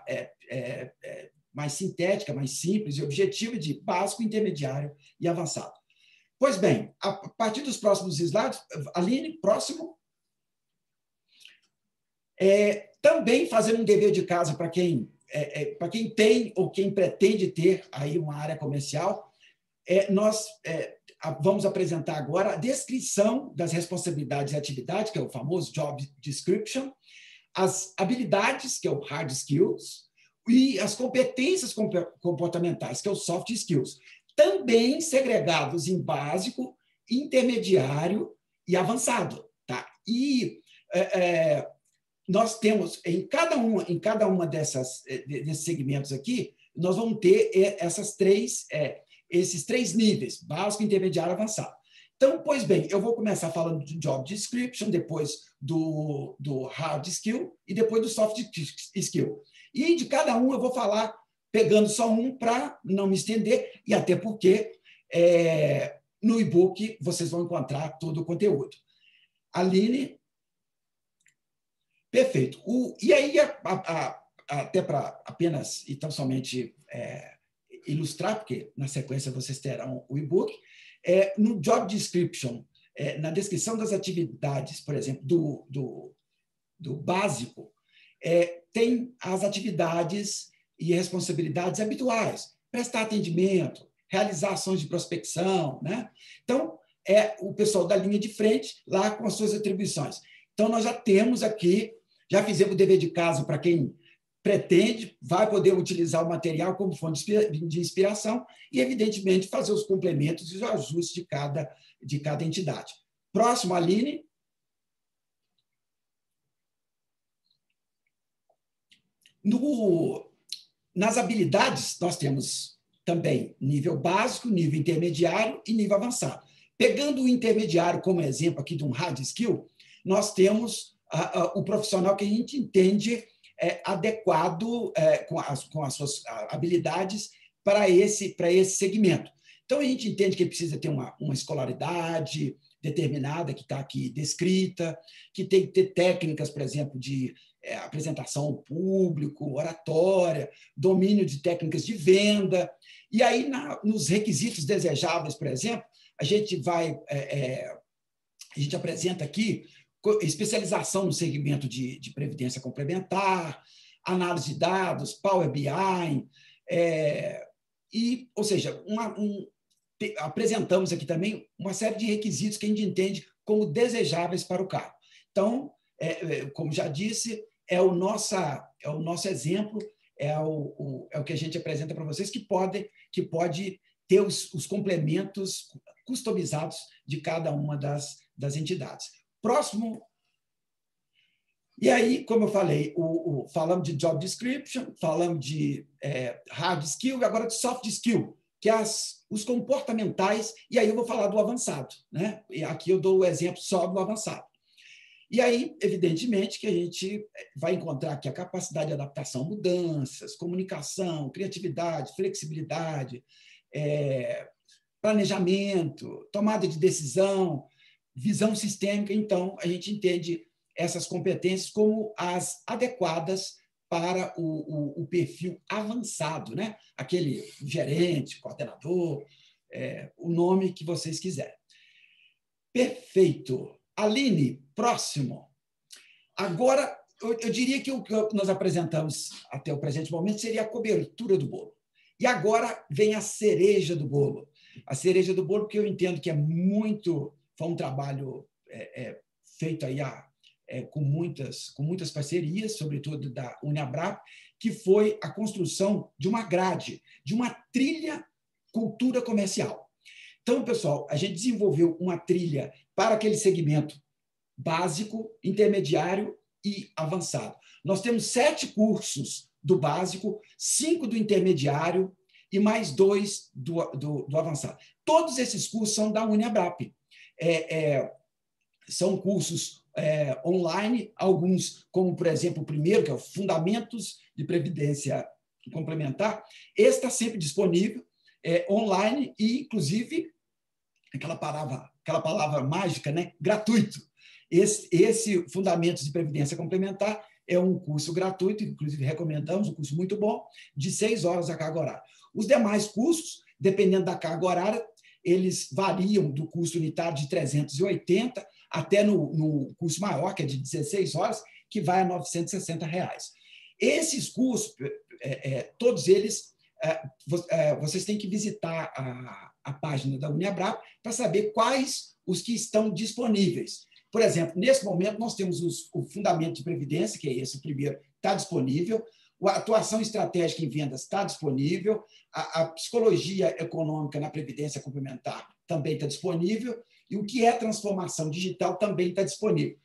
mais sintética, mais simples e objetiva, de básico, intermediário e avançado. Pois bem, a partir dos próximos slides, Aline, próximo. Também fazendo um dever de casa para quem tem ou quem pretende ter aí uma área comercial, nós vamos apresentar agora a descrição das responsabilidades e atividades, que é o famoso job description, as habilidades, que é o hard skills, e as competências comportamentais, que é o soft skills. Também segregados em básico, intermediário e avançado. Tá? E nós temos, em cada uma desses segmentos aqui, nós vamos ter esses três níveis, básico, intermediário e avançado. Então, pois bem, eu vou começar falando de job description, depois do hard skill e depois do soft skill. E de cada um eu vou falar pegando só um para não me estender, e até porque no e-book vocês vão encontrar todo o conteúdo. Aline? Perfeito. E aí, até para apenas, então, somente ilustrar, porque na sequência vocês terão o e-book, no job description, na descrição das atividades, por exemplo, do básico, tem as atividades e responsabilidades habituais: prestar atendimento, realizar ações de prospecção, né? Então, é o pessoal da linha de frente lá com as suas atribuições. Então, nós já temos aqui, já fizemos o dever de casa para quem pretende, vai poder utilizar o material como fonte de inspiração e, evidentemente, fazer os complementos e os ajustes de cada entidade. Próximo, Aline. Nas habilidades, nós temos também nível básico, nível intermediário e nível avançado. Pegando o intermediário como exemplo aqui de um hard skill, nós temos o profissional que a gente entende adequado com as suas habilidades para esse segmento. Então, a gente entende que ele precisa ter uma escolaridade determinada, que está aqui descrita, que tem que ter técnicas, por exemplo, de apresentação ao público, oratória, domínio de técnicas de venda. E aí, nos requisitos desejáveis, por exemplo, a gente apresenta aqui especialização no segmento de previdência complementar, análise de dados, Power BI, ou seja, apresentamos aqui também uma série de requisitos que a gente entende como desejáveis para o cargo. Então, como já disse, é o nosso exemplo, é o que a gente apresenta para vocês, que pode ter os complementos customizados de cada uma das entidades. Próximo. E aí, como eu falei, falamos de job description, falamos de hard skill, e agora de soft skill, que é os comportamentais, e aí eu vou falar do avançado, né? E aqui eu dou o exemplo só do avançado. E aí, evidentemente, que a gente vai encontrar aqui a capacidade de adaptação, mudanças, comunicação, criatividade, flexibilidade, planejamento, tomada de decisão, visão sistêmica. Então, a gente entende essas competências como as adequadas para o perfil avançado, né? Aquele gerente, coordenador, o nome que vocês quiserem. Perfeito. Aline, próximo. Agora, eu diria que o que nós apresentamos até o presente momento seria a cobertura do bolo. E agora vem a cereja do bolo. A cereja do bolo, que eu entendo que foi um trabalho feito aí com muitas parcerias, sobretudo da UniAbrapp, que foi a construção de uma grade, de uma trilha cultura comercial. Então, pessoal, a gente desenvolveu uma trilha para aquele segmento básico, intermediário e avançado. Nós temos 7 cursos do básico, 5 do intermediário e mais 2 do avançado. Todos esses cursos são da UniAbrapp. São cursos online, alguns como, por exemplo, o primeiro, que é o Fundamentos de Previdência Complementar. Esse está sempre disponível online e, inclusive, aquela palavra mágica, né? Gratuito. Esse Fundamentos de Previdência Complementar é um curso gratuito, inclusive recomendamos, um curso muito bom, de 6 horas a carga horária. Os demais cursos, dependendo da carga horária, eles variam do custo unitário de 380 até no curso maior, que é de 16 horas, que vai a R$ 960. Esses cursos, todos eles, vocês têm que visitar a página da UniAbrapp para saber quais os que estão disponíveis. Por exemplo, nesse momento, nós temos o Fundamento de Previdência, que é esse o primeiro, está disponível. A atuação estratégica em vendas está disponível, a psicologia econômica na previdência complementar também está disponível, e o que é transformação digital também está disponível.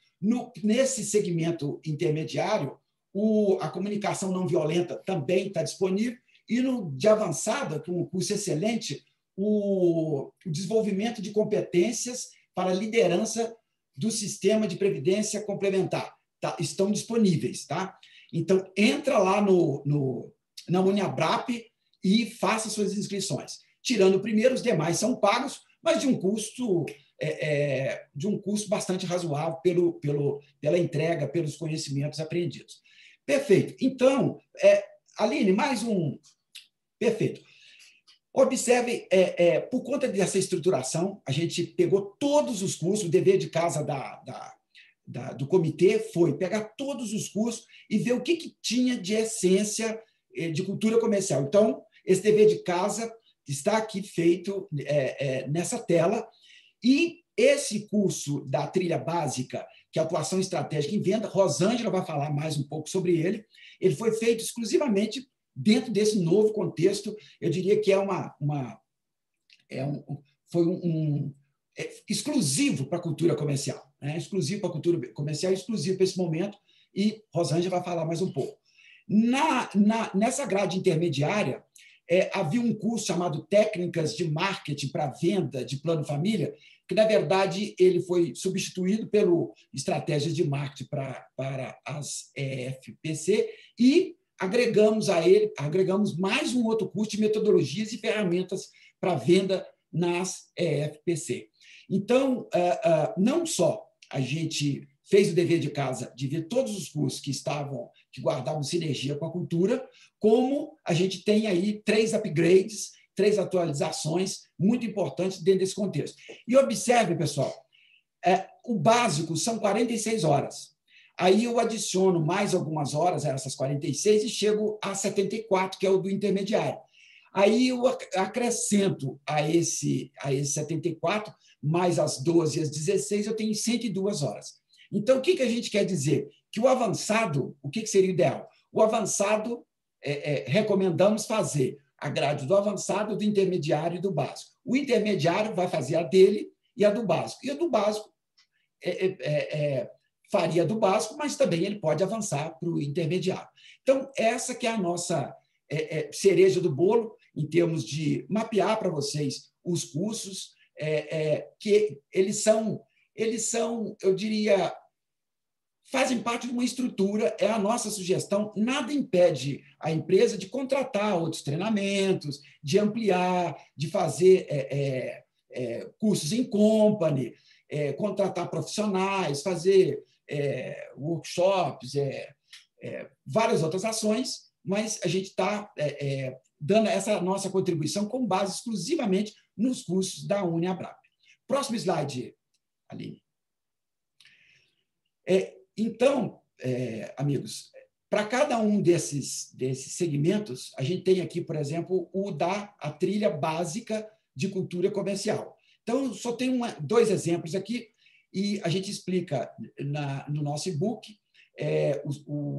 Nesse segmento intermediário, a comunicação não violenta também está disponível, e de avançada, que é um curso excelente, o desenvolvimento de competências para a liderança do sistema de previdência complementar estão disponíveis, tá? Então, entra lá na UniAbrapp e faça suas inscrições. Tirando o primeiro, os demais são pagos, mas de um custo bastante razoável pela entrega, pelos conhecimentos aprendidos. Perfeito. Então, Aline, mais um. Perfeito. Observe, por conta dessa estruturação, a gente pegou todos os cursos, o dever de casa do comitê foi pegar todos os cursos e ver o que tinha de essência de cultura comercial. Então, esse dever de casa está aqui feito nessa tela. E esse curso da trilha básica, que é atuação estratégica em venda, Rosângela vai falar mais um pouco sobre ele. Ele foi feito exclusivamente dentro desse novo contexto. Eu diria que exclusivo para a cultura comercial. Exclusivo para a cultura comercial, exclusivo para esse momento, e Rosângela vai falar mais um pouco. Nessa grade intermediária, havia um curso chamado Técnicas de Marketing para Venda de Plano Família, que, na verdade, ele foi substituído pelo Estratégias de Marketing para as EFPC e agregamos a ele mais um outro curso de metodologias e ferramentas para venda nas EFPC. Então, não só a gente fez o dever de casa de ver todos os cursos que estavam, que guardavam sinergia com a cultura, como a gente tem aí 3 upgrades, 3 atualizações muito importantes dentro desse contexto. E observe, pessoal, o básico são 46 horas. Aí eu adiciono mais algumas horas a essas 46 e chego a 74, que é o do intermediário. Aí eu acrescento a esse 74, mais as 12 e as 16, eu tenho 102 horas. Então, o que a gente quer dizer? Que o avançado, o que seria o ideal? O avançado, recomendamos fazer a grade do avançado, do intermediário e do básico. O intermediário vai fazer a dele e a do básico. E a do básico faria a do básico, mas também ele pode avançar para o intermediário. Então, essa que é a nossa cereja do bolo, em termos de mapear para vocês os cursos, que eles são... eu diria, fazem parte de uma estrutura, é a nossa sugestão, nada impede a empresa de contratar outros treinamentos, de ampliar, de fazer cursos em company, contratar profissionais, fazer workshops, várias outras ações, mas a gente está dando essa nossa contribuição com base exclusivamente nos cursos da UniAbrapp. Próximo slide, Aline. Então, amigos, para cada um desses segmentos, a gente tem aqui, por exemplo, o a trilha básica de cultura comercial. Então, só tem 2 exemplos aqui e a gente explica no nosso e-book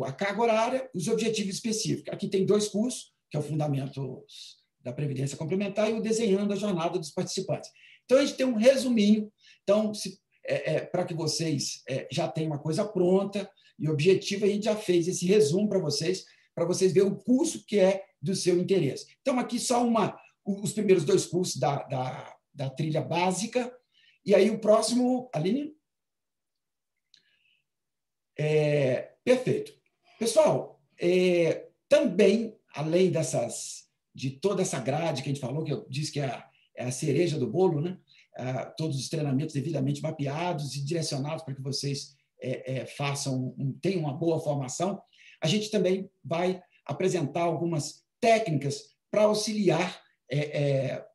a carga horária, os objetivos específicos. Aqui tem 2 cursos, que é o Fundamentos da Previdência Complementar e o Desenhando a Jornada dos Participantes. Então, a gente tem um resuminho. Então, para que vocês já tenham uma coisa pronta e objetiva, a gente já fez esse resumo para vocês verem o curso que é do seu interesse. Então, aqui só os primeiros 2 cursos da trilha básica. E aí, o próximo, Aline? Perfeito. Pessoal, também, além de toda essa grade que a gente falou, que eu disse que é a cereja do bolo, né? Todos os treinamentos devidamente mapeados e direcionados para que vocês tenham uma boa formação, a gente também vai apresentar algumas técnicas para auxiliar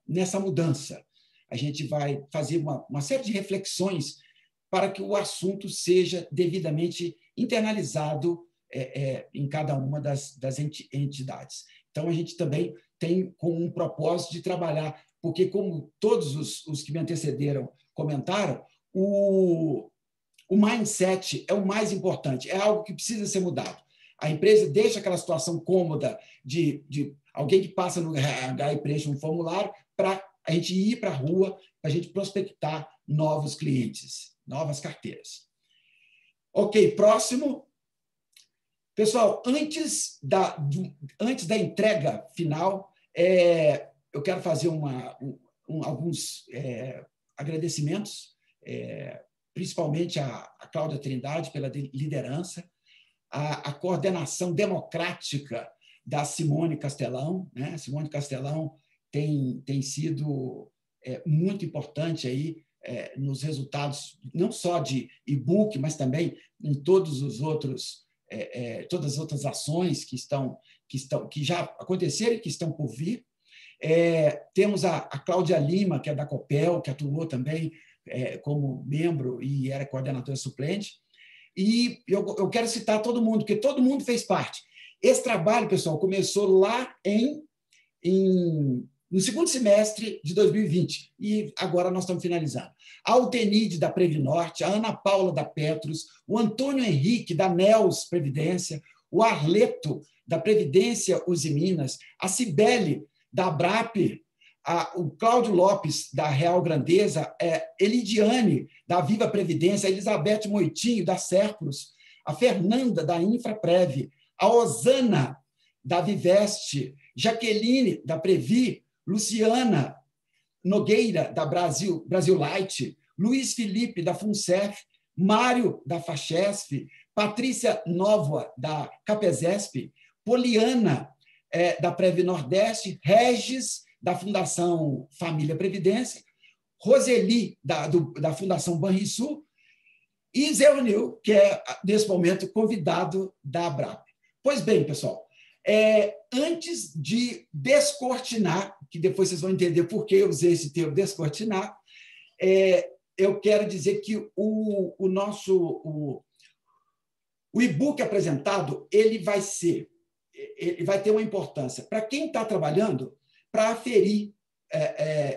nessa mudança. A gente vai fazer uma série de reflexões para que o assunto seja devidamente internalizado em cada uma das entidades. Então, a gente também tem com um propósito de trabalhar, porque, como todos os que me antecederam comentaram, o mindset é o mais importante, é algo que precisa ser mudado. A empresa deixa aquela situação cômoda de alguém que passa no RH e preenche um formulário para a gente ir para a rua, para a gente prospectar novos clientes, novas carteiras. Ok, próximo. Pessoal, antes da entrega final, eu quero fazer alguns agradecimentos, principalmente a Cláudia Trindade pela liderança, a coordenação democrática da Simone Castelão, né? Simone Castelão tem sido muito importante aí nos resultados, não só de e-book, mas também em todas as outras ações que já aconteceram e que estão por vir. Temos a Cláudia Lima, que é da COPEL, que atuou também como membro e era coordenadora suplente. E eu quero citar todo mundo, porque todo mundo fez parte. Esse trabalho, pessoal, começou lá no segundo semestre de 2020 e agora nós estamos finalizando. A Utenide, da Previnorte, a Ana Paula, da Petros, o Antônio Henrique, da Neos Previdência, o Arleto, da Previdência Usiminas, a Sibeli, da Abrapp, o Cláudio Lopes, da Real Grandeza, Elidiane, da Viva Previdência, a Elizabeth Moitinho, da Serpros, a Fernanda, da Infraprev, a Osana, da Viveste, Jaqueline, da Previ, Luciana Nogueira, da Brasil Light, Luiz Felipe, da FUNCEF, Mário, da FACHESP, Patrícia Nova, da CAPESESP, Poliana, da Previ Nordeste, Regis, da Fundação Família Previdência, Roseli, da Fundação Banrisul, e Zeunil, que é, nesse momento, convidado da Abrapp. Pois bem, pessoal, antes de descortinar, que depois vocês vão entender por que eu usei esse termo descortinar, eu quero dizer que o e-book apresentado, ele vai ter uma importância para quem está trabalhando, para aferir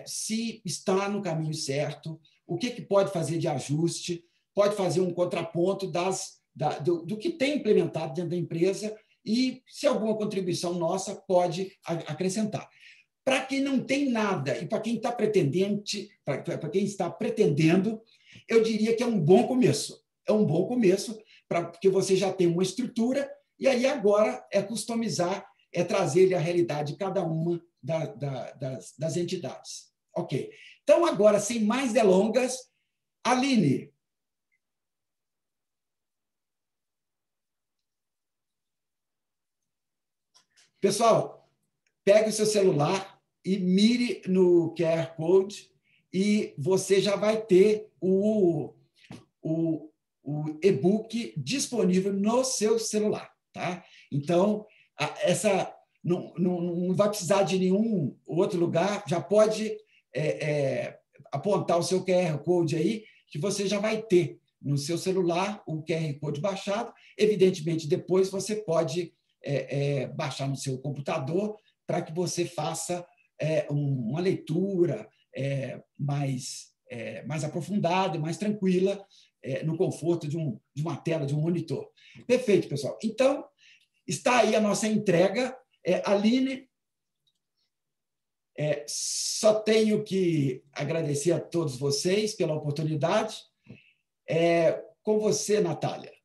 se está no caminho certo, o que pode fazer de ajuste, pode fazer um contraponto do que tem implementado dentro da empresa e se alguma contribuição nossa pode acrescentar. Para quem não tem nada e para quem está pretendendo, eu diria que é um bom começo. É um bom começo, porque você já tem uma estrutura e aí agora é customizar, é trazer a realidade de cada uma das entidades. Ok. Então, agora, sem mais delongas, Aline. Pessoal, pegue o seu celular e mire no QR Code e você já vai ter o e-book disponível no seu celular, tá? Então, não vai precisar de nenhum outro lugar, já pode apontar o seu QR Code aí, que você já vai ter no seu celular o QR Code baixado. Evidentemente, depois você pode baixar no seu computador para que você faça uma leitura mais aprofundada, mais tranquila, no conforto de uma tela, de um monitor. Perfeito, pessoal. Então, está aí a nossa entrega. Aline, só tenho que agradecer a todos vocês pela oportunidade. Com você, Natália.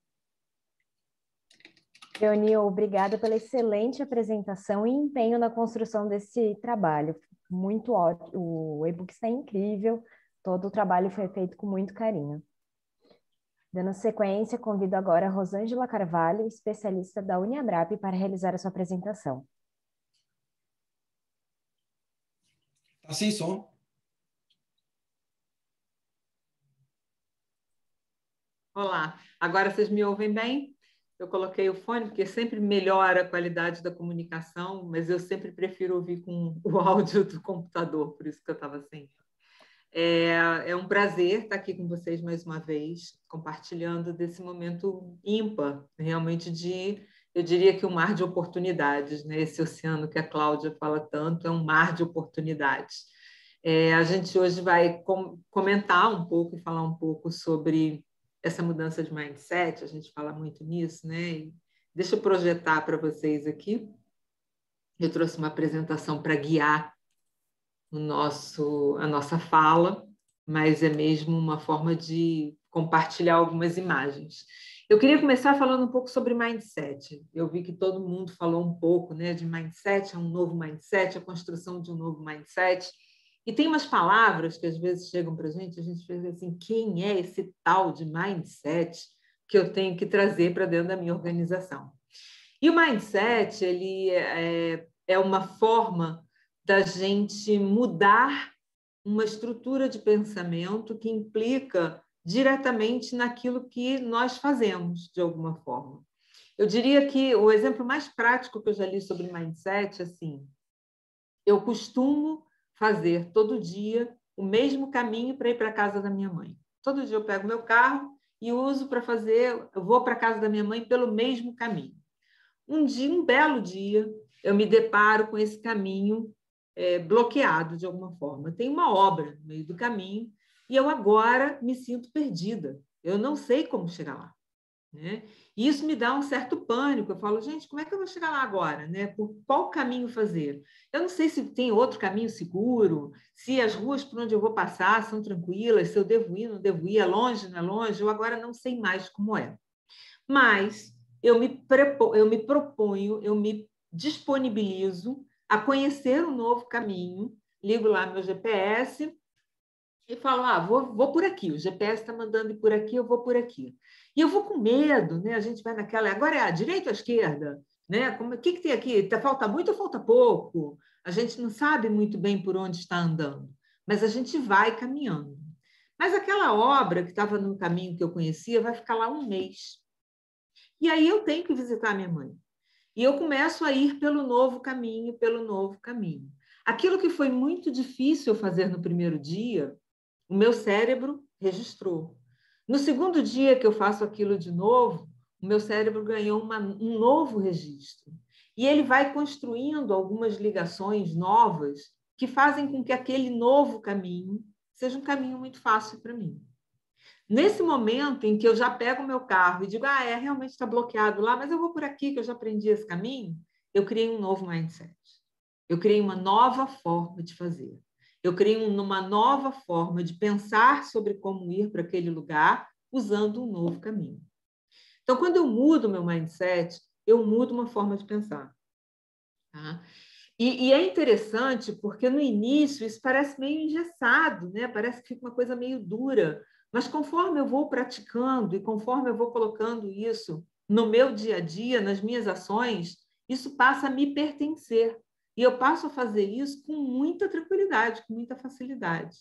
Leonil, obrigada pela excelente apresentação e empenho na construção desse trabalho. Muito ótimo. O e-book está incrível. Todo o trabalho foi feito com muito carinho. Dando sequência, convido agora a Rosângela Carvalho, especialista da UniAbrapp, para realizar a sua apresentação. Está sem som. Olá, agora vocês me ouvem bem? Eu coloquei o fone, porque sempre melhora a qualidade da comunicação, mas eu sempre prefiro ouvir com o áudio do computador, por isso que eu estava sem. É um prazer estar aqui com vocês mais uma vez, compartilhando desse momento ímpar, realmente eu diria que um mar de oportunidades, né? Esse oceano que a Cláudia fala tanto é um mar de oportunidades. A gente hoje vai comentar um pouco e falar um pouco sobre essa mudança de mindset, a gente fala muito nisso, né? E deixa eu projetar para vocês aqui. Eu trouxe uma apresentação para guiar a nossa fala, mas é mesmo uma forma de compartilhar algumas imagens. Eu queria começar falando um pouco sobre mindset. Eu vi que todo mundo falou um pouco, né, de mindset, é um novo mindset, a construção de um novo mindset. E tem umas palavras que às vezes chegam para a gente pensa assim, quem é esse tal de mindset que eu tenho que trazer para dentro da minha organização? E o mindset, ele é uma forma da gente mudar uma estrutura de pensamento que implica diretamente naquilo que nós fazemos, de alguma forma. Eu diria que o exemplo mais prático que eu já li sobre mindset, assim, eu costumo fazer todo dia o mesmo caminho para ir para a casa da minha mãe. Todo dia eu pego meu carro e uso para fazer, eu vou para a casa da minha mãe pelo mesmo caminho. Um belo dia, eu me deparo com esse caminho bloqueado de alguma forma. Tem uma obra no meio do caminho e eu agora me sinto perdida. Eu não sei como chegar lá, né? E isso me dá um certo pânico. Eu falo, gente, como é que eu vou chegar lá agora, né? Por qual caminho fazer? Eu não sei se tem outro caminho seguro, se as ruas por onde eu vou passar são tranquilas, se eu devo ir, não devo ir, é longe, não é longe. Eu agora não sei mais como é. Mas eu me proponho, eu me disponibilizo a conhecer um novo caminho, ligo lá meu GPS e falo, vou por aqui, o GPS está mandando ir por aqui, eu vou por aqui. E eu vou com medo, né? A gente vai naquela, agora é a direita ou a esquerda? Né? Como, o que tem aqui? Falta muito ou falta pouco? A gente não sabe muito bem por onde está andando, mas a gente vai caminhando. Mas aquela obra que estava no caminho que eu conhecia vai ficar lá um mês. E aí eu tenho que visitar minha mãe. E eu começo a ir pelo novo caminho, pelo novo caminho. Aquilo que foi muito difícil fazer no primeiro dia, o meu cérebro registrou. No segundo dia que eu faço aquilo de novo, o meu cérebro ganhou um novo registro. E ele vai construindo algumas ligações novas que fazem com que aquele novo caminho seja um caminho muito fácil para mim. Nesse momento em que eu já pego o meu carro e digo, realmente está bloqueado lá, mas eu vou por aqui, que eu já aprendi esse caminho, eu criei um novo mindset. Eu criei uma nova forma de fazer. Eu criei uma nova forma de pensar sobre como ir para aquele lugar usando um novo caminho. Então, quando eu mudo meu mindset, eu mudo uma forma de pensar. Tá? E é interessante porque, no início, isso parece meio engessado, né? Parece que fica uma coisa meio dura. Mas conforme eu vou praticando e conforme eu vou colocando isso no meu dia a dia, nas minhas ações, isso passa a me pertencer. E eu passo a fazer isso com muita tranquilidade, com muita facilidade.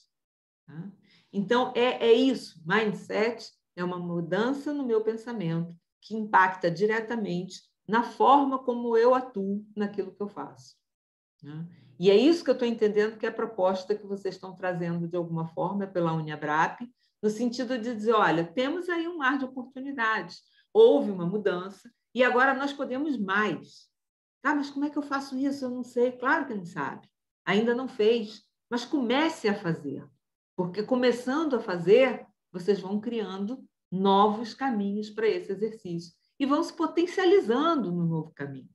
Tá? Então, é isso. Mindset é uma mudança no meu pensamento que impacta diretamente na forma como eu atuo naquilo que eu faço. Né? E é isso que eu estou entendendo que é a proposta que vocês estão trazendo de alguma forma pela UniAbrapp, no sentido de dizer, olha, temos aí um mar de oportunidades, houve uma mudança e agora nós podemos mais. Tá, mas como é que eu faço isso? Eu não sei. Claro que não sabe. Ainda não fez. Mas comece a fazer. Porque começando a fazer, vocês vão criando novos caminhos para esse exercício e vão se potencializando no novo caminho.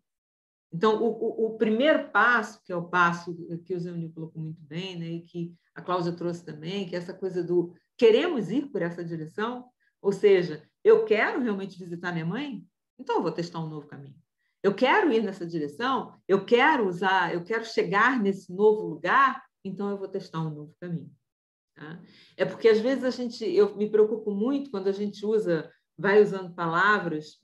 Então, o primeiro passo, que é o passo que o Zénil colocou muito bem, né, e que a Cláudia trouxe também, que é essa coisa do queremos ir por essa direção, ou seja, eu quero realmente visitar minha mãe? Então, eu vou testar um novo caminho. Eu quero ir nessa direção, eu quero chegar nesse novo lugar, então eu vou testar um novo caminho. Tá? É porque, às vezes, eu me preocupo muito quando a gente vai usando palavras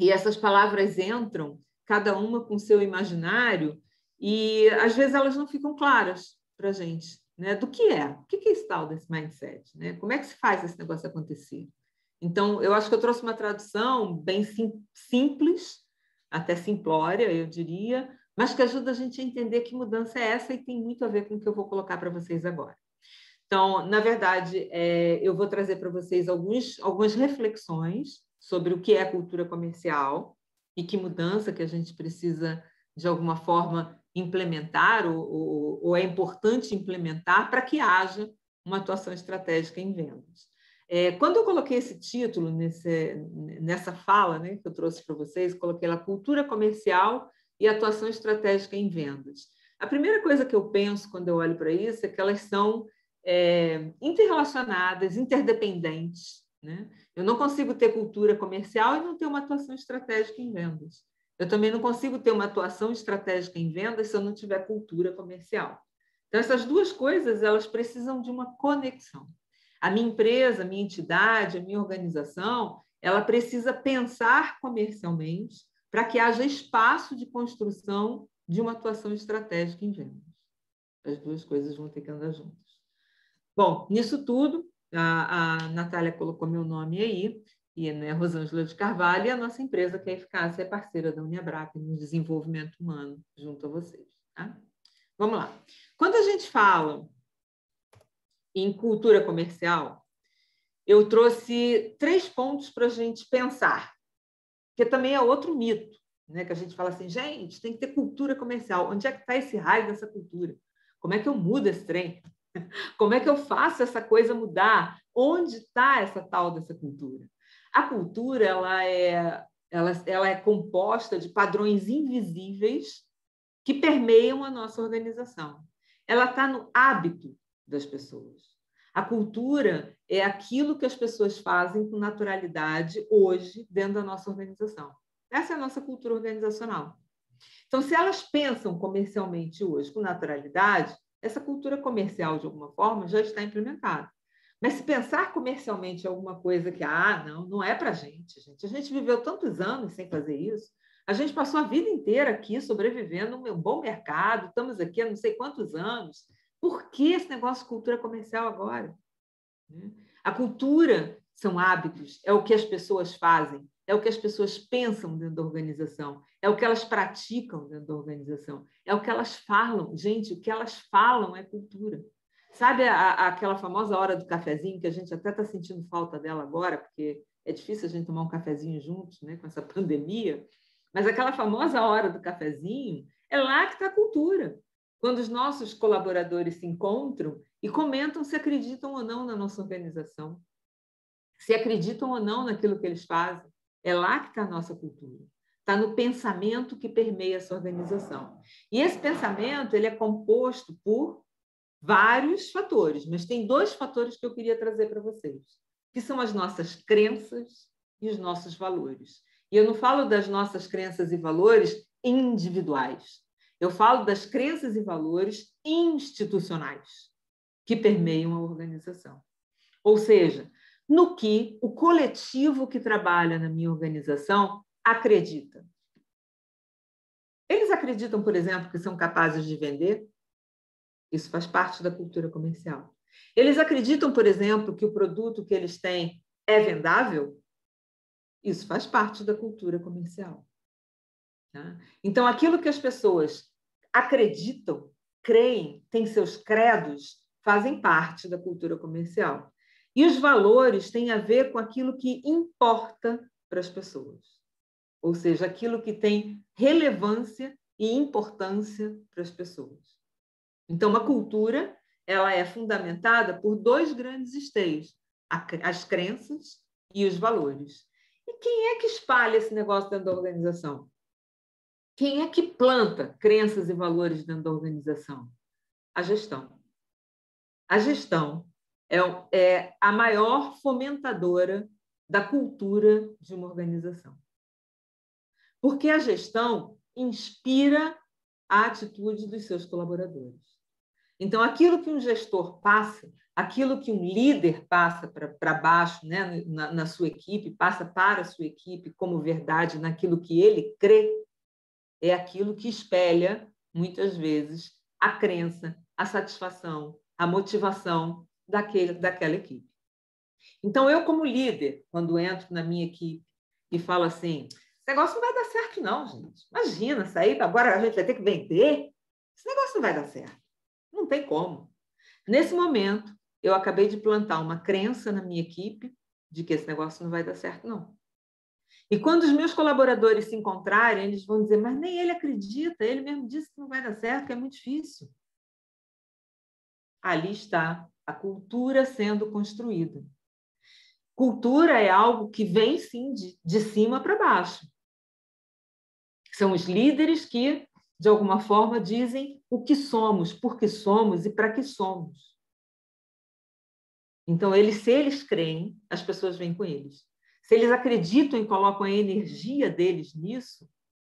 e essas palavras entram, cada uma com seu imaginário, e, às vezes, elas não ficam claras para a gente, né? Do que é? O que é esse tal desse mindset? Né? Como é que se faz esse negócio acontecer? Então, eu acho que eu trouxe uma tradução bem simples, até simplória, eu diria, mas que ajuda a gente a entender que mudança é essa e tem muito a ver com o que eu vou colocar para vocês agora. Então, na verdade, eu vou trazer para vocês algumas reflexões sobre o que é cultura comercial e que mudança que a gente precisa, de alguma forma, implementar ou é importante implementar para que haja uma atuação estratégica em vendas. Quando eu coloquei esse título nessa fala, né, que eu trouxe para vocês, coloquei lá cultura comercial e atuação estratégica em vendas. A primeira coisa que eu penso quando eu olho para isso é que elas são interrelacionadas, interdependentes. Né? Eu não consigo ter cultura comercial e não ter uma atuação estratégica em vendas. Eu também não consigo ter uma atuação estratégica em vendas se eu não tiver cultura comercial. Então, essas duas coisas elas precisam de uma conexão. A minha empresa, a minha entidade, a minha organização, ela precisa pensar comercialmente para que haja espaço de construção de uma atuação estratégica em vendas. As duas coisas vão ter que andar juntas. Bom, nisso tudo, a Natália colocou meu nome aí, e né, Rosângela de Carvalho, e a nossa empresa, que é a Eficácia, é parceira da UniAbrapp no desenvolvimento humano junto a vocês. Tá? Vamos lá. Quando a gente fala em cultura comercial, eu trouxe 3 pontos para a gente pensar, que também é outro mito, né? Que a gente fala assim, gente, tem que ter cultura comercial. Onde é que está esse raio dessa cultura? Como é que eu mudo esse trem? Como é que eu faço essa coisa mudar? Onde está essa tal dessa cultura? A cultura ela é composta de padrões invisíveis que permeiam a nossa organização. Ela está no hábito das pessoas. A cultura é aquilo que as pessoas fazem com naturalidade hoje dentro da nossa organização. Essa é a nossa cultura organizacional. Então, se elas pensam comercialmente hoje com naturalidade, essa cultura comercial, de alguma forma, já está implementada. Mas se pensar comercialmente alguma coisa que, não é para a gente, gente. A gente viveu tantos anos sem fazer isso. A gente passou a vida inteira aqui sobrevivendo num bom mercado, estamos aqui há não sei quantos anos. Por que esse negócio de cultura comercial agora? A cultura são hábitos, é o que as pessoas fazem, é o que as pessoas pensam dentro da organização, é o que elas praticam dentro da organização, é o que elas falam. Gente, o que elas falam é cultura. Sabe aquela famosa hora do cafezinho, que a gente até está sentindo falta dela agora, porque é difícil a gente tomar um cafezinho juntos, né, com essa pandemia, mas aquela famosa hora do cafezinho, é lá que está a cultura. Quando os nossos colaboradores se encontram e comentam se acreditam ou não na nossa organização, se acreditam ou não naquilo que eles fazem, é lá que está a nossa cultura. Está no pensamento que permeia essa organização. E esse pensamento ele é composto por vários fatores, mas tem dois fatores que eu queria trazer para vocês, que são as nossas crenças e os nossos valores. E eu não falo das nossas crenças e valores individuais, eu falo das crenças e valores institucionais que permeiam a organização. Ou seja, no que o coletivo que trabalha na minha organização acredita. Eles acreditam, por exemplo, que são capazes de vender? Isso faz parte da cultura comercial. Eles acreditam, por exemplo, que o produto que eles têm é vendável? Isso faz parte da cultura comercial. Tá? Então, aquilo que as pessoas acreditam, creem, têm seus credos, fazem parte da cultura comercial. E os valores têm a ver com aquilo que importa para as pessoas. Ou seja, aquilo que tem relevância e importância para as pessoas. Então, a cultura ela é fundamentada por dois grandes esteios, as crenças e os valores. E quem é que espalha esse negócio dentro da organização? Quem é que planta crenças e valores dentro da organização? A gestão. A gestão é a maior fomentadora da cultura de uma organização. Porque a gestão inspira a atitude dos seus colaboradores. Então, aquilo que um gestor passa, aquilo que um líder passa para baixo, né, na sua equipe, passa para a sua equipe como verdade naquilo que ele crê, é aquilo que espelha, muitas vezes, a crença, a satisfação, a motivação daquela equipe. Então, eu como líder, quando entro na minha equipe e falo assim, esse negócio não vai dar certo não, gente. Imagina, sair agora a gente vai ter que vender? Esse negócio não vai dar certo. Não tem como. Nesse momento, eu acabei de plantar uma crença na minha equipe de que esse negócio não vai dar certo, não. E quando os meus colaboradores se encontrarem, eles vão dizer, mas nem ele acredita, ele mesmo disse que não vai dar certo, que é muito difícil. Ali está a cultura sendo construída. Cultura é algo que vem, sim, de cima para baixo. São os líderes que, de alguma forma, dizem o que somos, por que somos e para que somos. Então, se eles creem, as pessoas vêm com eles. Se eles acreditam e colocam a energia deles nisso,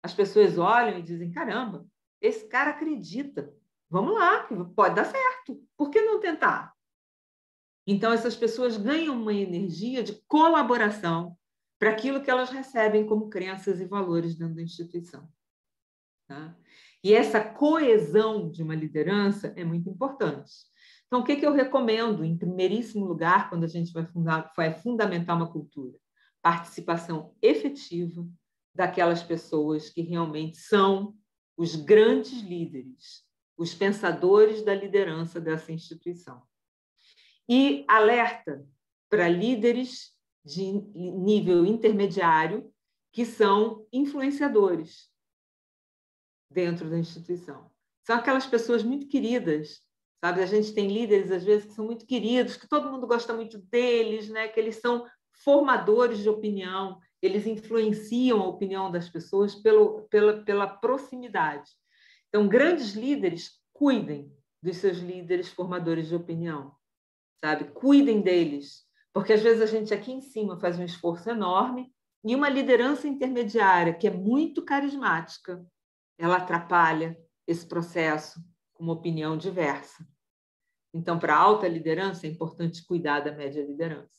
as pessoas olham e dizem, caramba, esse cara acredita, vamos lá, pode dar certo, por que não tentar? Então, essas pessoas ganham uma energia de colaboração para aquilo que elas recebem como crenças e valores dentro da instituição. Tá? E essa coesão de uma liderança é muito importante. Então, o que eu recomendo, em primeiríssimo lugar, quando a gente vai fundamentar uma cultura? Participação efetiva daquelas pessoas que realmente são os grandes líderes, os pensadores da liderança dessa instituição. E alerta para líderes de nível intermediário que são influenciadores dentro da instituição. São aquelas pessoas muito queridas, sabe? A gente tem líderes, às vezes, que são muito queridos, que todo mundo gosta muito deles, né? Que eles são formadores de opinião, eles influenciam a opinião das pessoas pela proximidade. Então, grandes líderes cuidem dos seus líderes formadores de opinião, sabe? Cuidem deles, porque às vezes a gente aqui em cima faz um esforço enorme e uma liderança intermediária que é muito carismática, ela atrapalha esse processo com uma opinião diversa. Então, para a alta liderança, é importante cuidar da média liderança.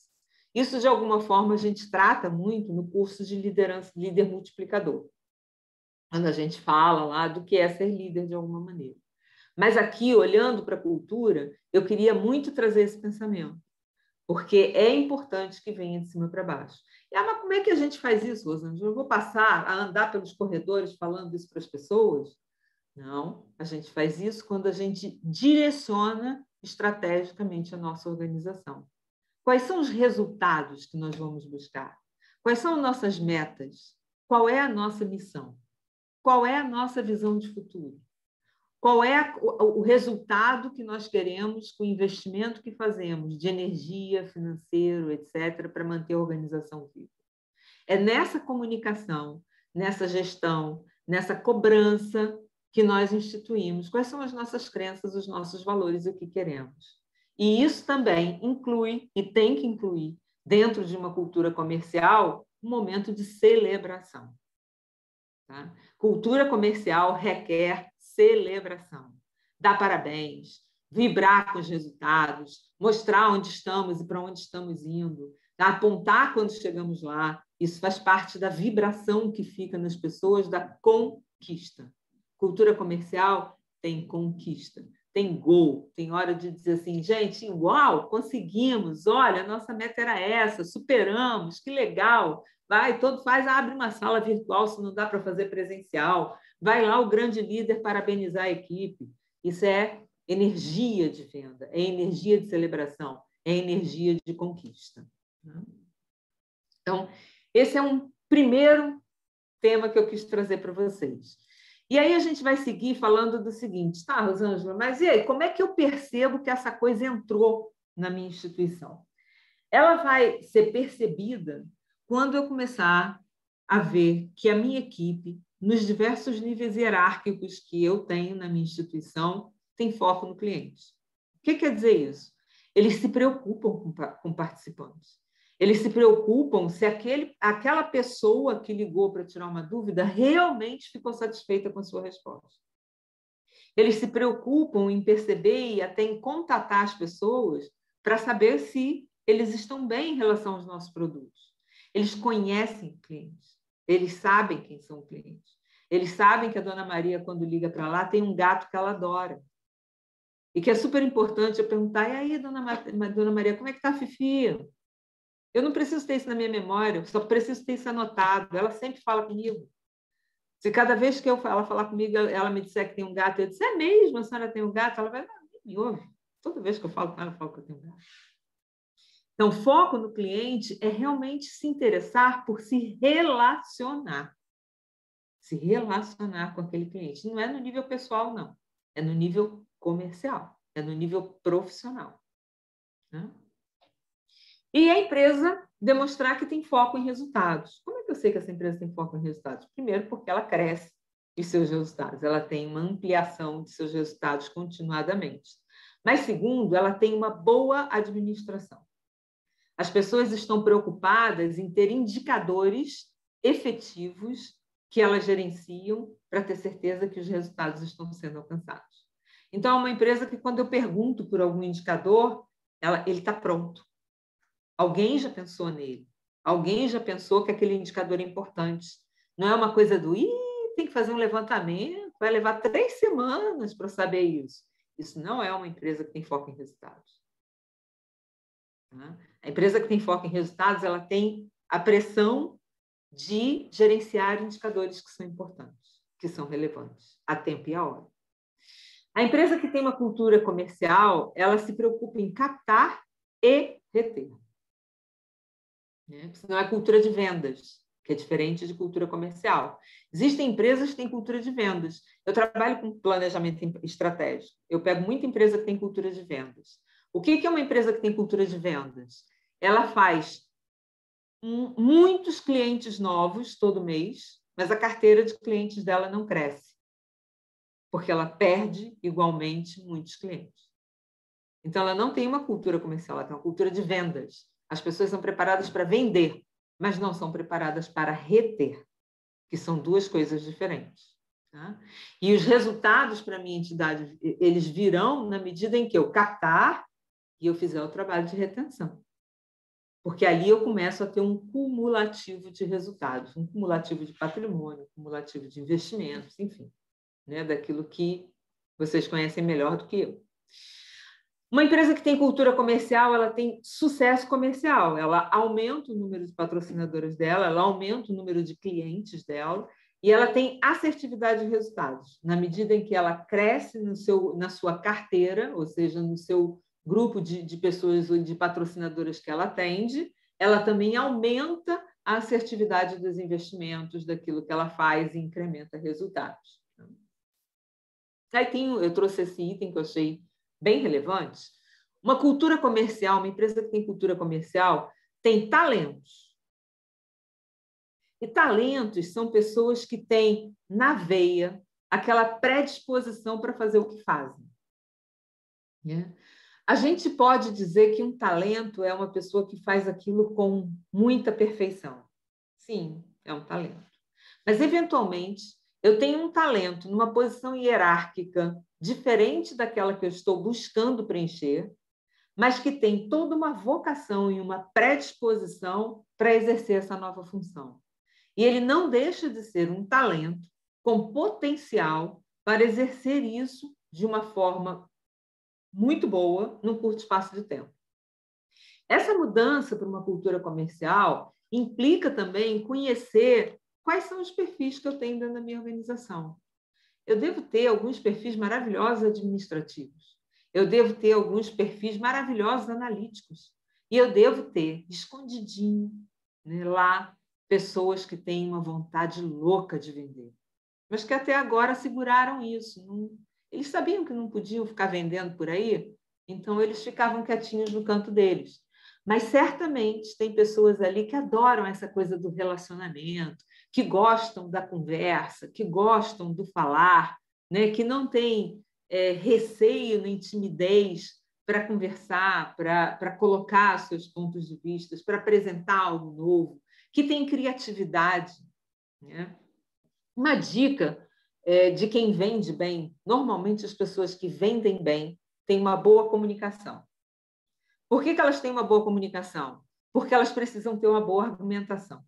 Isso, de alguma forma, a gente trata muito no curso de liderança, líder multiplicador, quando a gente fala lá do que é ser líder de alguma maneira. Mas aqui, olhando para a cultura, eu queria muito trazer esse pensamento, porque é importante que venha de cima para baixo. E, mas como é que a gente faz isso, Rosângela? Eu vou passar a andar pelos corredores falando isso para as pessoas? Não, a gente faz isso quando a gente direciona estrategicamente a nossa organização. Quais são os resultados que nós vamos buscar? Quais são nossas metas? Qual é a nossa missão? Qual é a nossa visão de futuro? Qual é o resultado que nós queremos com o investimento que fazemos de energia, financeiro, etc., para manter a organização viva? É nessa comunicação, nessa gestão, nessa cobrança que nós instituímos quais são as nossas crenças, os nossos valores e o que queremos. E isso também inclui, e tem que incluir, dentro de uma cultura comercial, um momento de celebração. Tá? Cultura comercial requer celebração, dar parabéns, vibrar com os resultados, mostrar onde estamos e para onde estamos indo, apontar quando chegamos lá. Isso faz parte da vibração que fica nas pessoas, da conquista. Cultura comercial tem conquista, tem gol, tem hora de dizer assim, gente, uau, conseguimos, olha, a nossa meta era essa, superamos, que legal, vai, todo faz, abre uma sala virtual se não dá para fazer presencial, vai lá o grande líder parabenizar a equipe. Isso é energia de venda, é energia de celebração, é energia de conquista. Então, esse é um primeiro tema que eu quis trazer para vocês. E aí a gente vai seguir falando do seguinte, tá, Rosângela, mas e aí, como é que eu percebo que essa coisa entrou na minha instituição? Ela vai ser percebida quando eu começar a ver que a minha equipe, nos diversos níveis hierárquicos que eu tenho na minha instituição, tem foco no cliente. O que quer dizer isso? Eles se preocupam com participantes. Eles se preocupam se aquela pessoa que ligou para tirar uma dúvida realmente ficou satisfeita com a sua resposta. Eles se preocupam em perceber e até em contatar as pessoas para saber se eles estão bem em relação aos nossos produtos. Eles conhecem clientes, eles sabem quem são clientes. Eles sabem que a Dona Maria, quando liga para lá, tem um gato que ela adora. E que é super importante eu perguntar, e aí, Dona Maria, como é que está a Fifi? Eu não preciso ter isso na minha memória, eu só preciso ter isso anotado. Ela sempre fala comigo. Se cada vez que ela falar comigo, ela me disser que tem um gato, eu disse, é mesmo, a senhora tem um gato? Ela vai, não, me ouve. Toda vez que eu falo com ela, eu falo que eu tenho um gato. Então, foco no cliente é realmente se interessar por se relacionar. Se relacionar com aquele cliente. Não é no nível pessoal, não. É no nível comercial. É no nível profissional. Né? E a empresa demonstrar que tem foco em resultados. Como é que eu sei que essa empresa tem foco em resultados? Primeiro, porque ela cresce de seus resultados. Ela tem uma ampliação de seus resultados continuadamente. Mas, segundo, ela tem uma boa administração. As pessoas estão preocupadas em ter indicadores efetivos que elas gerenciam para ter certeza que os resultados estão sendo alcançados. Então, é uma empresa que, quando eu pergunto por algum indicador, ele está pronto. Alguém já pensou nele. Alguém já pensou que aquele indicador é importante. Não é uma coisa do, tem que fazer um levantamento, vai levar 3 semanas para saber isso. Isso não é uma empresa que tem foco em resultados. Tá? A empresa que tem foco em resultados, ela tem a pressão de gerenciar indicadores que são importantes, que são relevantes, a tempo e a hora. A empresa que tem uma cultura comercial, ela se preocupa em captar e reter. Senão é cultura de vendas, que é diferente de cultura comercial. Existem empresas que têm cultura de vendas. Eu trabalho com planejamento estratégico. Eu pego muita empresa que tem cultura de vendas. O que é uma empresa que tem cultura de vendas? Ela faz muitos clientes novos todo mês, mas a carteira de clientes dela não cresce, porque ela perde igualmente muitos clientes. Então, ela não tem uma cultura comercial, ela tem uma cultura de vendas. As pessoas são preparadas para vender, mas não são preparadas para reter, que são duas coisas diferentes. Tá? E os resultados para a minha entidade, eles virão na medida em que eu captar e eu fizer o trabalho de retenção. Porque ali eu começo a ter um cumulativo de resultados, um cumulativo de patrimônio, um cumulativo de investimentos, enfim, né? Daquilo que vocês conhecem melhor do que eu. Uma empresa que tem cultura comercial, ela tem sucesso comercial, ela aumenta o número de patrocinadores dela, ela aumenta o número de clientes dela e ela tem assertividade de resultados, na medida em que ela cresce no seu, na sua carteira, ou seja, no seu grupo de pessoas ou de patrocinadoras que ela atende, ela também aumenta a assertividade dos investimentos, daquilo que ela faz e incrementa resultados. Aí tem, eu trouxe esse item que eu achei bem relevante. Uma cultura comercial, uma empresa que tem cultura comercial, tem talentos. E talentos são pessoas que têm na veia aquela predisposição para fazer o que fazem. Né? A gente pode dizer que um talento é uma pessoa que faz aquilo com muita perfeição. Sim, é um talento. Mas, eventualmente, eu tenho um talento numa posição hierárquica diferente daquela que eu estou buscando preencher, mas que tem toda uma vocação e uma predisposição para exercer essa nova função. E ele não deixa de ser um talento com potencial para exercer isso de uma forma muito boa num curto espaço de tempo. Essa mudança para uma cultura comercial implica também conhecer quais são os perfis que eu tenho dentro da minha organização. Eu devo ter alguns perfis maravilhosos administrativos, eu devo ter alguns perfis maravilhosos analíticos, e eu devo ter, escondidinho, né, lá, pessoas que têm uma vontade louca de vender, mas que até agora seguraram isso. Eles sabiam que não podiam ficar vendendo por aí, então eles ficavam quietinhos no canto deles. Mas certamente tem pessoas ali que adoram essa coisa do relacionamento, que gostam da conversa, que gostam do falar, né? Que não tem receio nem timidez para conversar, para colocar seus pontos de vista, para apresentar algo novo, que tem criatividade. Né? Uma dica de quem vende bem, normalmente as pessoas que vendem bem têm uma boa comunicação. Por que elas têm uma boa comunicação? Porque elas precisam ter uma boa argumentação.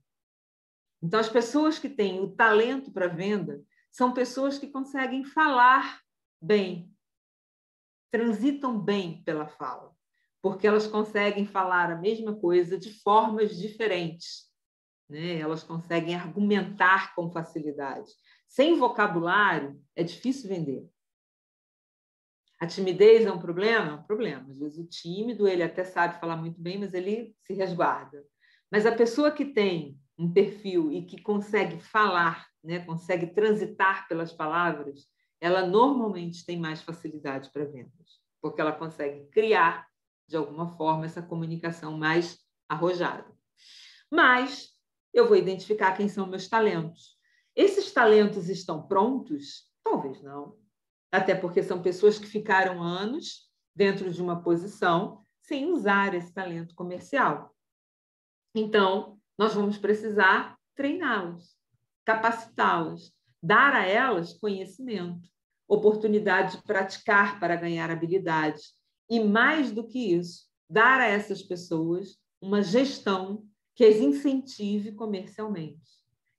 Então, as pessoas que têm o talento para venda são pessoas que conseguem falar bem, transitam bem pela fala, porque elas conseguem falar a mesma coisa de formas diferentes, né? Elas conseguem argumentar com facilidade. Sem vocabulário, é difícil vender. A timidez é um problema? É um problema. Às vezes o tímido, ele até sabe falar muito bem, mas ele se resguarda. Mas a pessoa que tem um perfil e que consegue falar, né, consegue transitar pelas palavras, ela normalmente tem mais facilidade para vendas, porque ela consegue criar, de alguma forma, essa comunicação mais arrojada. Mas eu vou identificar quem são meus talentos. Esses talentos estão prontos? Talvez não. Até porque são pessoas que ficaram anos dentro de uma posição sem usar esse talento comercial. Então, nós vamos precisar treiná-los, capacitá-los, dar a elas conhecimento, oportunidade de praticar para ganhar habilidades e, mais do que isso, dar a essas pessoas uma gestão que as incentive comercialmente,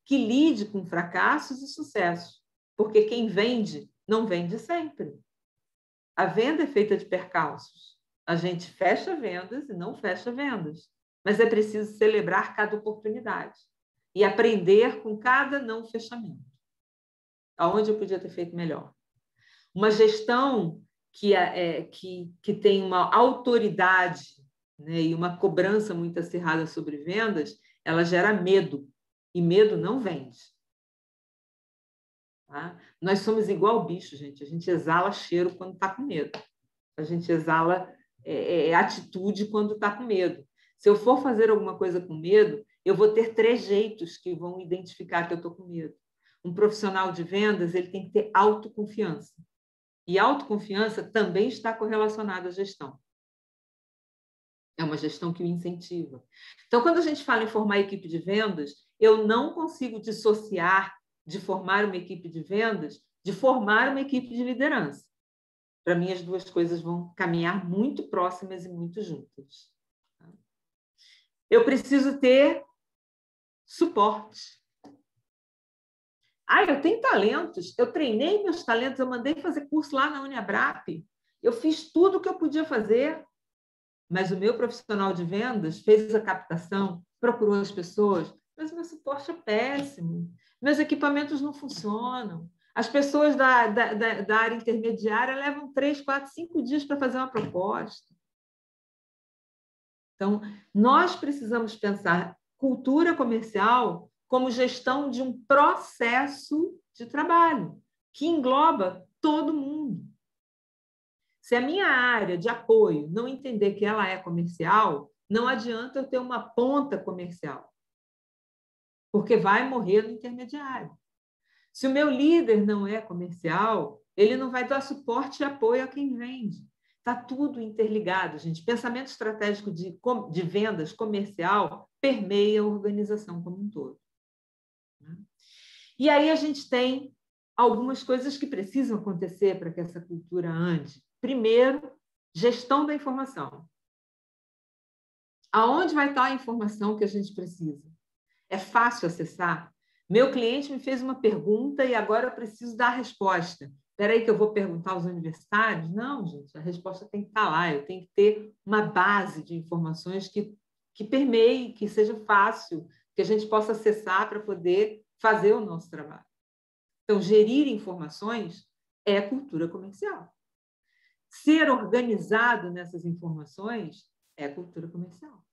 que lide com fracassos e sucessos, porque quem vende não vende sempre. A venda é feita de percalços. A gente fecha vendas e não fecha vendas. Mas é preciso celebrar cada oportunidade e aprender com cada não fechamento. Aonde eu podia ter feito melhor? Uma gestão que tem uma autoridade, né, e uma cobrança muito acirrada sobre vendas, ela gera medo. E medo não vende. Tá? Nós somos igual bicho, gente. A gente exala cheiro quando está com medo. A gente exala atitude quando está com medo. Se eu for fazer alguma coisa com medo, eu vou ter trejeitos que vão identificar que eu estou com medo. Um profissional de vendas, ele tem que ter autoconfiança. E autoconfiança também está correlacionada à gestão. É uma gestão que o incentiva. Então, quando a gente fala em formar equipe de vendas, eu não consigo dissociar de formar uma equipe de vendas, de formar uma equipe de liderança. Para mim, as duas coisas vão caminhar muito próximas e muito juntas. Eu preciso ter suporte. Ah, eu tenho talentos. Eu treinei meus talentos, eu mandei fazer curso lá na UniAbrapp. Eu fiz tudo o que eu podia fazer, mas o meu profissional de vendas fez a captação, procurou as pessoas, mas meu suporte é péssimo, meus equipamentos não funcionam. As pessoas da área intermediária levam 3, 4, 5 dias para fazer uma proposta. Então, nós precisamos pensar cultura comercial como gestão de um processo de trabalho que engloba todo mundo. Se a minha área de apoio não entender que ela é comercial, não adianta eu ter uma ponta comercial, porque vai morrer no intermediário. Se o meu líder não é comercial, ele não vai dar suporte e apoio a quem vende. Está tudo interligado, gente. Pensamento estratégico de vendas comercial permeia a organização como um todo. E aí a gente tem algumas coisas que precisam acontecer para que essa cultura ande. Primeiro, gestão da informação. Aonde vai estar a informação que a gente precisa? É fácil acessar? Meu cliente me fez uma pergunta e agora eu preciso dar a resposta. Espera aí que eu vou perguntar aos universitários? Não, gente, a resposta tem que estar lá. Eu tenho que ter uma base de informações que permeie, que seja fácil, que a gente possa acessar para poder fazer o nosso trabalho. Então, gerir informações é cultura comercial. Ser organizado nessas informações é cultura comercial.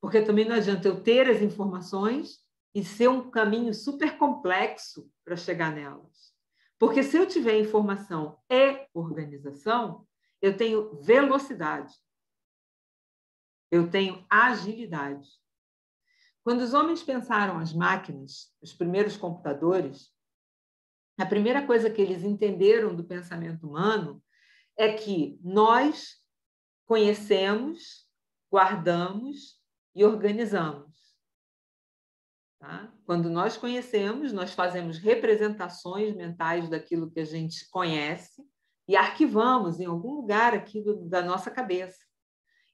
Porque também não adianta eu ter as informações e ser um caminho super complexo para chegar nelas. Porque se eu tiver informação e organização, eu tenho velocidade. Eu tenho agilidade. Quando os homens pensaram as máquinas, os primeiros computadores, a primeira coisa que eles entenderam do pensamento humano é que nós conhecemos, guardamos e organizamos. Tá? Quando nós conhecemos, nós fazemos representações mentais daquilo que a gente conhece e arquivamos em algum lugar aqui da nossa cabeça.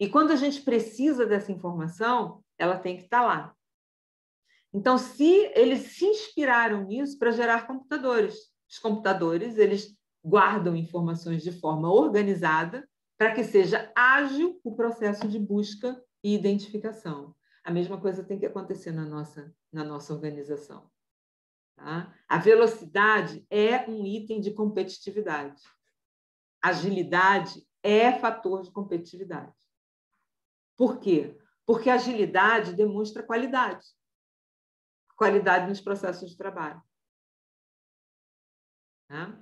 E quando a gente precisa dessa informação, ela tem que estar lá. Então, se eles se inspiraram nisso para gerar computadores. Os computadores, eles guardam informações de forma organizada para que seja ágil o processo de busca e identificação. A mesma coisa tem que acontecer na nossa organização. Tá? A velocidade é um item de competitividade. Agilidade é fator de competitividade. Por quê? Porque agilidade demonstra qualidade. Qualidade nos processos de trabalho. Tá?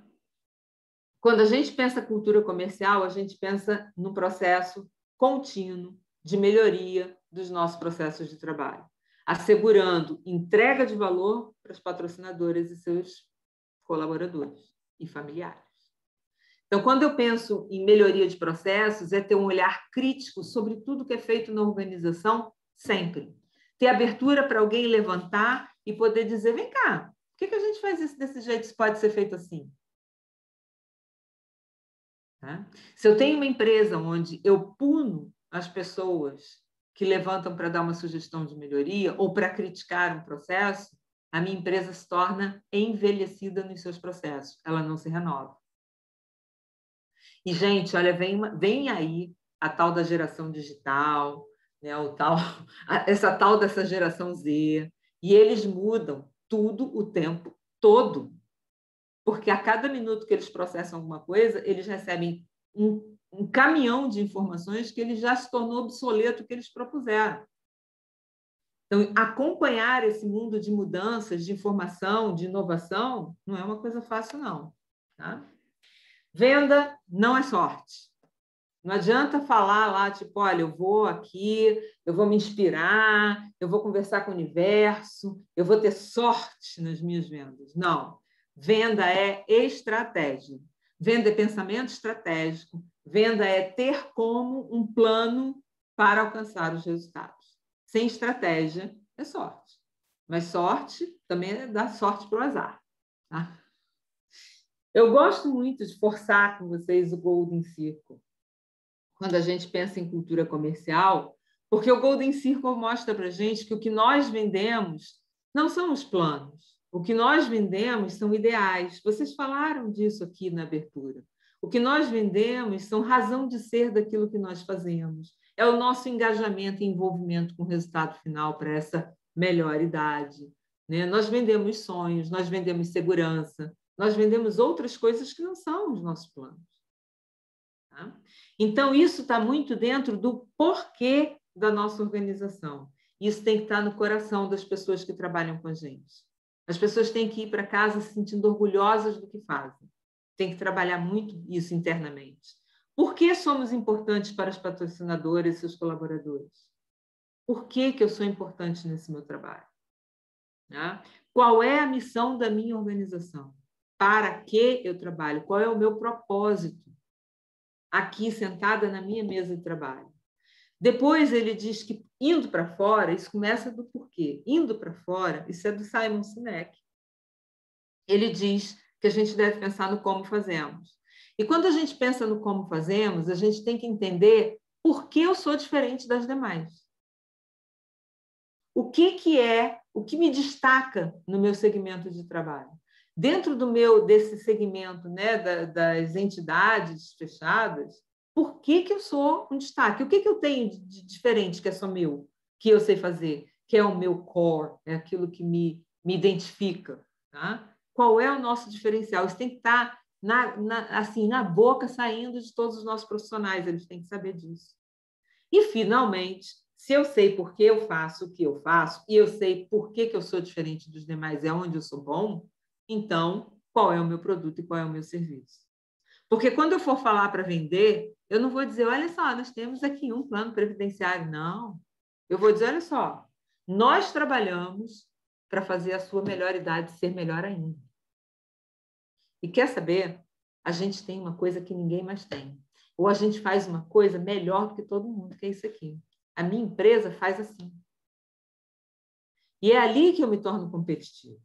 Quando a gente pensa cultura comercial, a gente pensa num processo contínuo de melhoria dos nossos processos de trabalho, assegurando entrega de valor para os patrocinadores e seus colaboradores e familiares. Então, quando eu penso em melhoria de processos, é ter um olhar crítico sobre tudo que é feito na organização sempre. Ter abertura para alguém levantar e poder dizer, vem cá, por que a gente faz isso desse jeito? Isso pode ser feito assim? Tá? Se eu tenho uma empresa onde eu puno as pessoas que levantam para dar uma sugestão de melhoria ou para criticar um processo, a minha empresa se torna envelhecida nos seus processos, ela não se renova. E, gente, olha, vem aí a tal da geração digital, né, essa tal dessa geração Z, e eles mudam tudo o tempo todo. Porque a cada minuto que eles processam alguma coisa, eles recebem um caminhão de informações que ele já se tornou obsoleto que eles propuseram. Então, acompanhar esse mundo de mudanças, de informação, de inovação, não é uma coisa fácil, não. Tá? Venda não é sorte. Não adianta falar lá, tipo, olha, eu vou aqui, eu vou me inspirar, eu vou conversar com o universo, eu vou ter sorte nas minhas vendas. Não. Venda é estratégia, venda é pensamento estratégico, venda é ter como um plano para alcançar os resultados. Sem estratégia, é sorte. Mas sorte também é dar sorte para o azar. Tá? Eu gosto muito de forçar com vocês o Golden Circle, quando a gente pensa em cultura comercial, porque o Golden Circle mostra para a gente que o que nós vendemos não são os planos. O que nós vendemos são ideais. Vocês falaram disso aqui na abertura. O que nós vendemos são razão de ser daquilo que nós fazemos. É o nosso engajamento e envolvimento com o resultado final para essa melhor idade. Né? Nós vendemos sonhos, nós vendemos segurança, nós vendemos outras coisas que não são os nossos planos. Tá? Então, isso está muito dentro do porquê da nossa organização. Isso tem que estar no coração das pessoas que trabalham com a gente. As pessoas têm que ir para casa se sentindo orgulhosas do que fazem. Tem que trabalhar muito isso internamente. Por que somos importantes para os patrocinadores e seus colaboradores? Por que que eu sou importante nesse meu trabalho? Né? Qual é a missão da minha organização? Para que eu trabalho? Qual é o meu propósito? Aqui, sentada na minha mesa de trabalho. Depois ele diz que indo para fora, isso começa do porquê. Indo para fora, isso é do Simon Sinek. Ele diz que a gente deve pensar no como fazemos. E quando a gente pensa no como fazemos, a gente tem que entender por que eu sou diferente das demais. O que me destaca no meu segmento de trabalho? Dentro do desse segmento, né, das entidades fechadas, por que que eu sou um destaque? O que que eu tenho de diferente que é só meu, que eu sei fazer, que é o meu core, é aquilo que me identifica, tá? Qual é o nosso diferencial? Isso tem que estar na boca, saindo de todos os nossos profissionais, eles têm que saber disso. E, finalmente, se eu sei por que eu faço o que eu faço e eu sei por que que eu sou diferente dos demais, é onde eu sou bom, então, qual é o meu produto e qual é o meu serviço? Porque quando eu for falar para vender, eu não vou dizer, olha só, nós temos aqui um plano previdenciário. Não. Eu vou dizer, olha só, nós trabalhamos para fazer a sua melhor idade ser melhor ainda. E quer saber? A gente tem uma coisa que ninguém mais tem. Ou a gente faz uma coisa melhor do que todo mundo, que é isso aqui. A minha empresa faz assim. E é ali que eu me torno competitivo.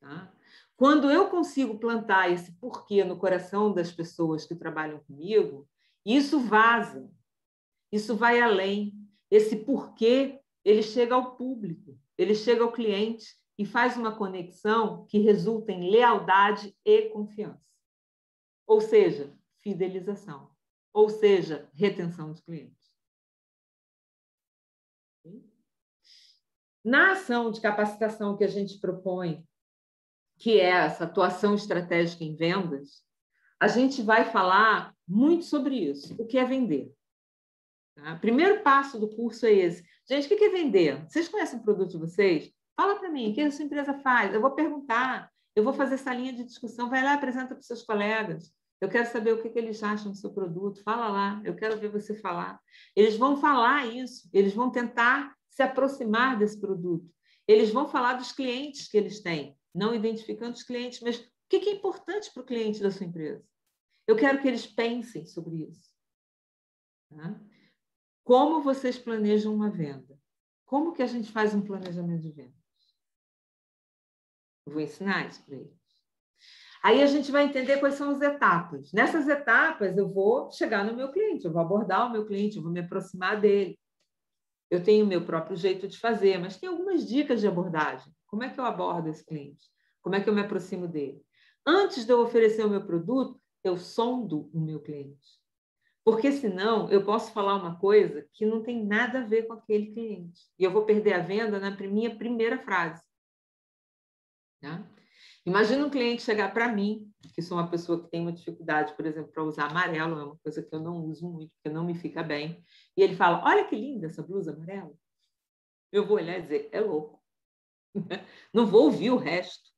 Tá? Quando eu consigo plantar esse porquê no coração das pessoas que trabalham comigo, isso vaza, isso vai além. Esse porquê, ele chega ao público, ele chega ao cliente e faz uma conexão que resulta em lealdade e confiança. Ou seja, fidelização. Ou seja, retenção dos clientes. Na ação de capacitação que a gente propõe, que é essa atuação estratégica em vendas, a gente vai falar muito sobre isso, o que é vender. Tá? O primeiro passo do curso é esse. Gente, o que é vender? Vocês conhecem o produto de vocês? Fala para mim, o que a sua empresa faz? Eu vou perguntar, eu vou fazer essa linha de discussão, vai lá, apresenta para os seus colegas. Eu quero saber o que eles acham do seu produto, fala lá, eu quero ver você falar. Eles vão falar isso, eles vão tentar se aproximar desse produto. Eles vão falar dos clientes que eles têm, não identificando os clientes, mas o que é importante para o cliente da sua empresa? Eu quero que eles pensem sobre isso. Tá? Como vocês planejam uma venda? Como que a gente faz um planejamento de vendas? Eu vou ensinar isso para eles. Aí a gente vai entender quais são as etapas. Nessas etapas, eu vou chegar no meu cliente, eu vou abordar o meu cliente, eu vou me aproximar dele. Eu tenho o meu próprio jeito de fazer, mas tem algumas dicas de abordagem. Como é que eu abordo esse cliente? Como é que eu me aproximo dele? Antes de eu oferecer o meu produto, eu sondo o meu cliente. Porque, senão, eu posso falar uma coisa que não tem nada a ver com aquele cliente. E eu vou perder a venda na minha primeira frase. Tá? Imagina um cliente chegar para mim, que sou uma pessoa que tem uma dificuldade, por exemplo, para usar amarelo, é uma coisa que eu não uso muito, porque não me fica bem, e ele fala, olha que linda essa blusa amarela. Eu vou olhar e dizer, é louco. Não vou ouvir o resto.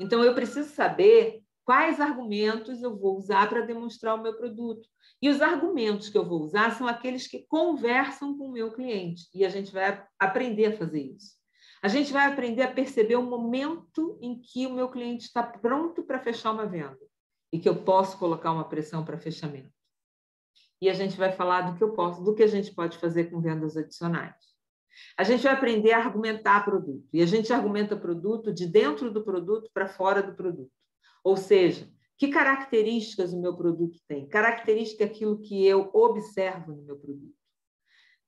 Então, eu preciso saber quais argumentos eu vou usar para demonstrar o meu produto. E os argumentos que eu vou usar são aqueles que conversam com o meu cliente. E a gente vai aprender a fazer isso. A gente vai aprender a perceber o momento em que o meu cliente está pronto para fechar uma venda e que eu posso colocar uma pressão para fechamento. E a gente vai falar do que a gente pode fazer com vendas adicionais. A gente vai aprender a argumentar produto, e a gente argumenta produto de dentro do produto para fora do produto. Ou seja, que características o meu produto tem? Característica é aquilo que eu observo no meu produto.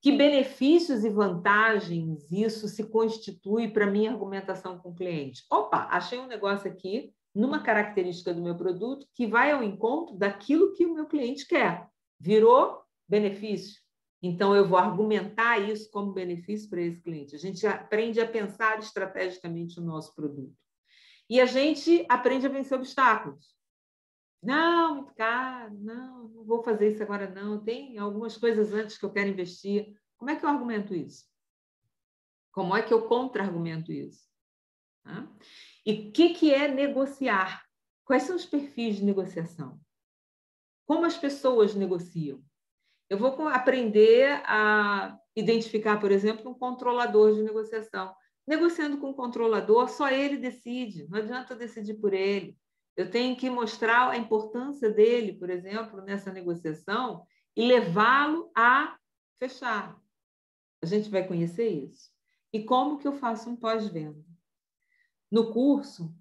Que benefícios e vantagens isso se constitui para a minha argumentação com o cliente? Opa, achei um negócio aqui, numa característica do meu produto, que vai ao encontro daquilo que o meu cliente quer. Virou benefício. Então, eu vou argumentar isso como benefício para esse cliente. A gente aprende a pensar estrategicamente o nosso produto. E a gente aprende a vencer obstáculos. Não, muito caro, não vou fazer isso agora, não. Tem algumas coisas antes que eu quero investir. Como é que eu argumento isso? Como é que eu contra-argumento isso? Tá? E o que é negociar? Quais são os perfis de negociação? Como as pessoas negociam? Eu vou aprender a identificar, por exemplo, um controlador de negociação. Negociando com um controlador, só ele decide, não adianta eu decidir por ele. Eu tenho que mostrar a importância dele, por exemplo, nessa negociação e levá-lo a fechar. A gente vai conhecer isso. E como que eu faço um pós-venda? No curso,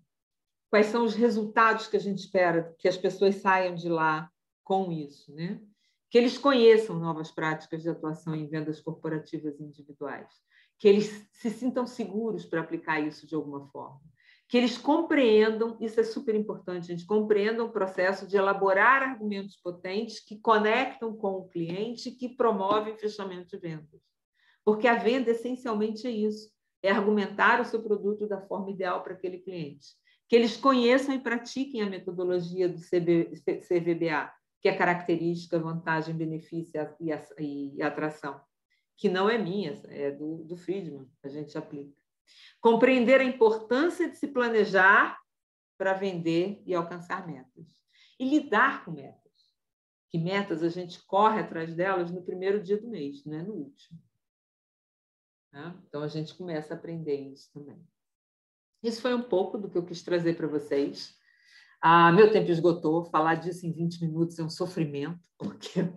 quais são os resultados que a gente espera que as pessoas saiam de lá com isso, né? Que eles conheçam novas práticas de atuação em vendas corporativas e individuais, que eles se sintam seguros para aplicar isso de alguma forma, que eles compreendam, isso é super importante, eles compreendam o processo de elaborar argumentos potentes que conectam com o cliente e que promovem fechamento de vendas. Porque a venda, essencialmente, é isso, é argumentar o seu produto da forma ideal para aquele cliente. Que eles conheçam e pratiquem a metodologia do CVBA, que é característica, vantagem, benefício e atração, que não é minha, é do Friedman, a gente aplica. Compreender a importância de se planejar para vender e alcançar metas. E lidar com metas. Que metas a gente corre atrás delas no primeiro dia do mês, não é no último. Tá? Então, a gente começa a aprender isso também. Isso foi um pouco do que eu quis trazer para vocês. Ah, meu tempo esgotou, falar disso em 20 minutos é um sofrimento, porque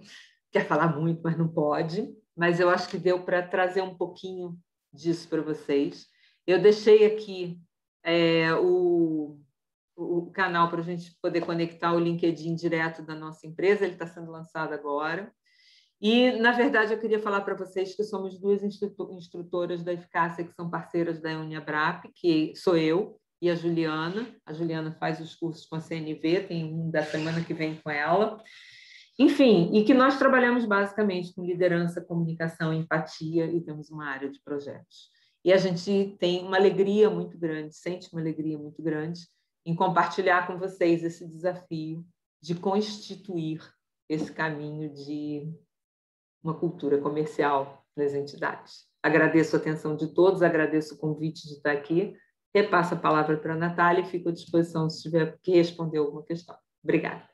quer falar muito, mas não pode. Mas eu acho que deu para trazer um pouquinho disso para vocês. Eu deixei aqui o canal para a gente poder conectar o LinkedIn direto da nossa empresa, ele está sendo lançado agora. E, na verdade, eu queria falar para vocês que somos duas instrutoras da Eficácia, que são parceiras da UniAbrapp, que sou eu, e a Juliana. A Juliana faz os cursos com a CNV, tem um da semana que vem com ela. Enfim, e que nós trabalhamos basicamente com liderança, comunicação, empatia e temos uma área de projetos. E a gente tem uma alegria muito grande, sente uma alegria muito grande em compartilhar com vocês esse desafio de constituir esse caminho de uma cultura comercial nas entidades. Agradeço a atenção de todos, agradeço o convite de estar aqui. Repasso a palavra para a Natália e fico à disposição se tiver que responder alguma questão. Obrigada.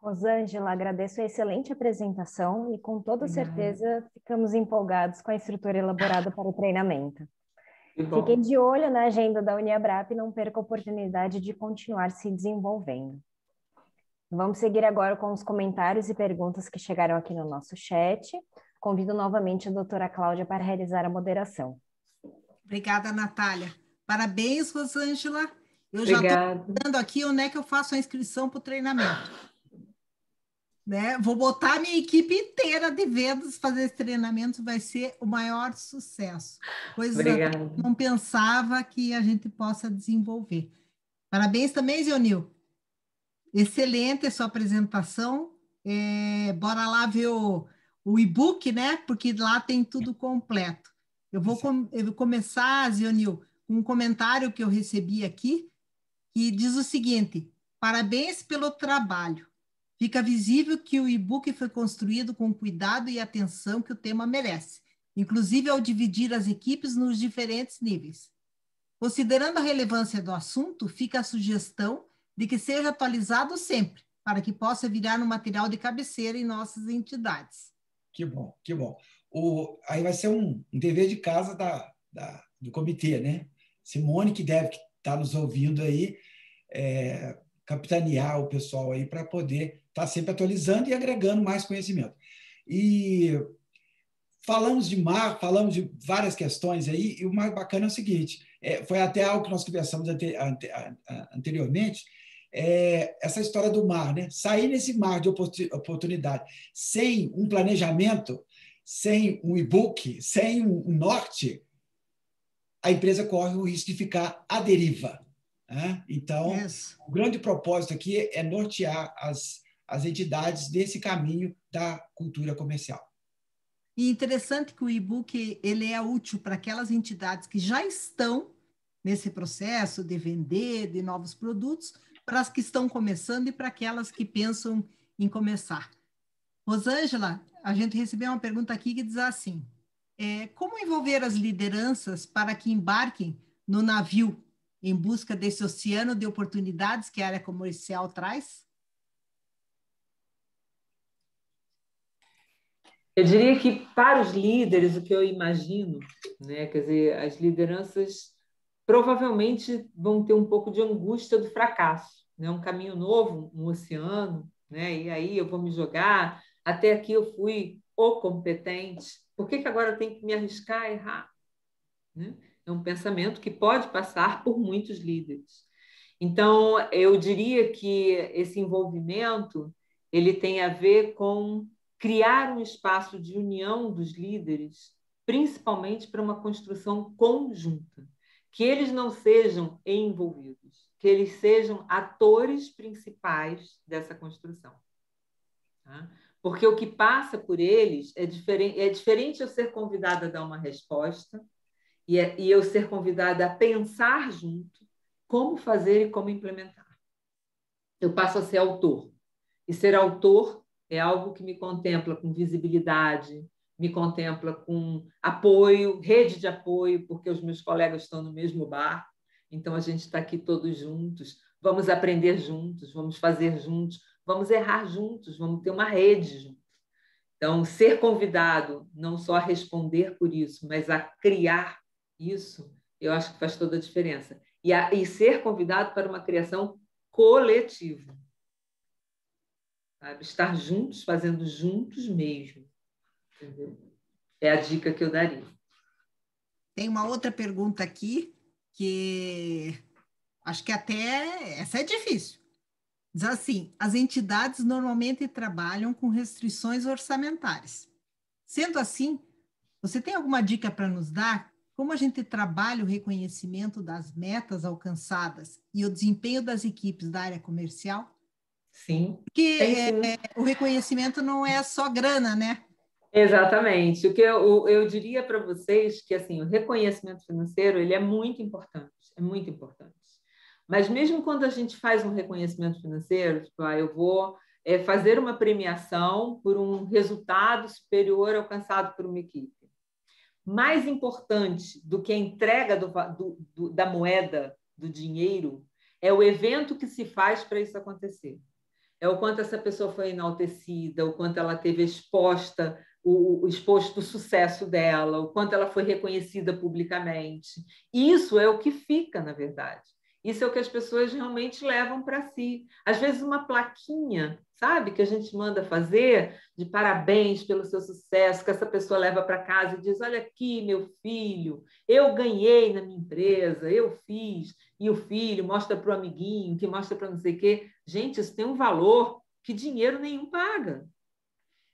Rosângela, agradeço a excelente apresentação e com toda certeza ficamos empolgados com a estrutura elaborada para o treinamento. Fiquem de olho na agenda da UniAbrapp e não perca a oportunidade de continuar se desenvolvendo. Vamos seguir agora com os comentários e perguntas que chegaram aqui no nosso chat. Convido novamente a doutora Cláudia para realizar a moderação. Obrigada, Natália. Parabéns, Rosângela. Eu já estou dando aqui onde é que eu faço a inscrição para o treinamento. Né? Vou botar a minha equipe inteira de vendas fazer esse treinamento, vai ser o maior sucesso. Coisa que eu não pensava que a gente possa desenvolver. Parabéns também, Zénil. Excelente a sua apresentação. Bora lá ver o e-book, né? Porque lá tem tudo completo. Eu vou começar, Zénil, um comentário que eu recebi aqui, que diz o seguinte: parabéns pelo trabalho. Fica visível que o e-book foi construído com cuidado e atenção que o tema merece, inclusive ao dividir as equipes nos diferentes níveis. Considerando a relevância do assunto, fica a sugestão de que seja atualizado sempre, para que possa virar um material de cabeceira em nossas entidades. Que bom, que bom. Aí vai ser um dever de casa do comitê, né? Simone, que deve estar nos ouvindo aí, capitanear o pessoal aí para poder estar sempre atualizando e agregando mais conhecimento. E Falamos de mar, falamos de várias questões aí, e o mais bacana é o seguinte, foi até algo que nós conversamos anteriormente, essa história do mar, né? Sair nesse mar de oportunidade sem um planejamento, sem um e-book, sem um norte, a empresa corre o risco de ficar à deriva. Né? Então, o grande propósito aqui é nortear as entidades desse caminho da cultura comercial. E interessante que o e-book ele é útil para aquelas entidades que já estão nesse processo de vender, de novos produtos, para as que estão começando e para aquelas que pensam em começar. Rosângela, a gente recebeu uma pergunta aqui que diz assim, como envolver as lideranças para que embarquem no navio em busca desse oceano de oportunidades que a área comercial traz? Eu diria que para os líderes, o que eu imagino, né, quer dizer, as lideranças provavelmente vão ter um pouco de angústia do fracasso, né? Um caminho novo, um oceano, né? E aí eu vou me jogar, até aqui eu fui o competente, por que agora eu tenho que me arriscar a errar? Né? É um pensamento que pode passar por muitos líderes. Então, eu diria que esse envolvimento ele tem a ver com criar um espaço de união dos líderes, principalmente para uma construção conjunta, que eles não sejam envolvidos, que eles sejam atores principais dessa construção. Tá? Porque o que passa por eles é diferente eu ser convidada a dar uma resposta e eu ser convidada a pensar junto como fazer e como implementar. Eu passo a ser autor. E ser autor é algo que me contempla com visibilidade, me contempla com apoio, rede de apoio, porque os meus colegas estão no mesmo barco, então a gente está aqui todos juntos, vamos aprender juntos, vamos fazer juntos, vamos errar juntos, vamos ter uma rede juntos. Então, ser convidado, não só a responder por isso, mas a criar isso, eu acho que faz toda a diferença. E ser convidado para uma criação coletiva. Sabe? Estar juntos, fazendo juntos mesmo. Entendeu? É a dica que eu daria. Tem uma outra pergunta aqui, que acho que até essa é difícil. Diz assim, as entidades normalmente trabalham com restrições orçamentárias. Sendo assim, você tem alguma dica para nos dar? Como a gente trabalha o reconhecimento das metas alcançadas e o desempenho das equipes da área comercial? Sim. Porque o reconhecimento não é só grana, né? Exatamente. O que eu diria para vocês que assim, o reconhecimento financeiro ele é muito importante, Mas mesmo quando a gente faz um reconhecimento financeiro, tipo, eu vou fazer uma premiação por um resultado superior alcançado por uma equipe. Mais importante do que a entrega da moeda, do dinheiro, é o evento que se faz para isso acontecer. É o quanto essa pessoa foi enaltecida, o quanto ela teve exposta, exposto o sucesso dela, o quanto ela foi reconhecida publicamente. Isso é o que fica, na verdade. Isso é o que as pessoas realmente levam para si. Às vezes uma plaquinha, sabe, que a gente manda fazer de parabéns pelo seu sucesso, que essa pessoa leva para casa e diz, olha aqui, meu filho, eu ganhei na minha empresa, eu fiz, e o filho mostra para o amiguinho, que mostra para não sei o quê. Gente, isso tem um valor que dinheiro nenhum paga.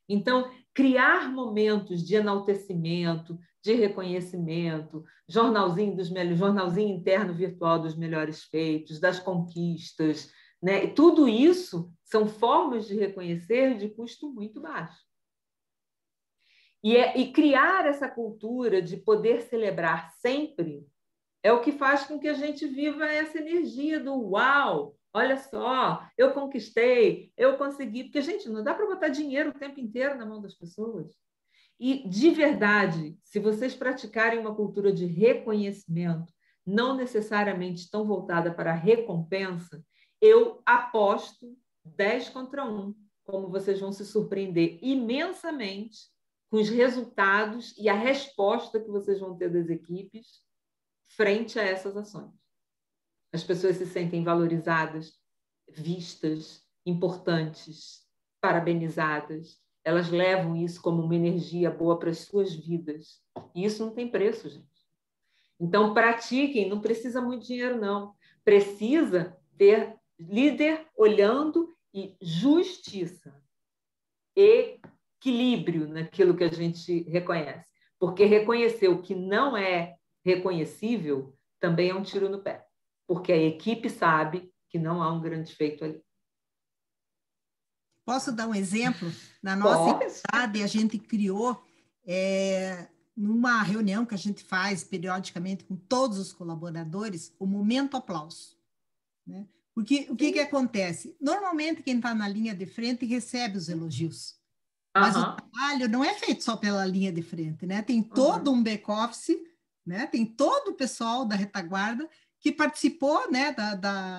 Então, criar momentos de enaltecimento, de reconhecimento, jornalzinho interno virtual dos melhores feitos, das conquistas, né? Tudo isso são formas de reconhecer de custo muito baixo. E criar essa cultura de poder celebrar sempre é o que faz com que a gente viva essa energia do uau! Olha só, eu conquistei, eu consegui. Porque, gente, não dá para botar dinheiro o tempo inteiro na mão das pessoas. E, de verdade, se vocês praticarem uma cultura de reconhecimento, não necessariamente tão voltada para a recompensa, eu aposto 10-1, como vocês vão se surpreender imensamente com os resultados e a resposta que vocês vão ter das equipes frente a essas ações. As pessoas se sentem valorizadas, vistas, importantes, parabenizadas. elas levam isso como uma energia boa para as suas vidas. E isso não tem preço, gente. Então, pratiquem, não precisa muito dinheiro, não. Precisa ter líder olhando e justiça, equilíbrio naquilo que a gente reconhece. Porque reconhecer o que não é reconhecível também é um tiro no pé. Porque a equipe sabe que não há um grande feito ali. Posso dar um exemplo? Na nossa entidade, a gente criou, numa reunião que a gente faz periodicamente com todos os colaboradores, o momento aplauso. Né? Porque o que acontece? Normalmente, quem está na linha de frente recebe os elogios. Mas o trabalho não é feito só pela linha de frente, né? Tem todo um back-office, né? Tem todo o pessoal da retaguarda que participou, né,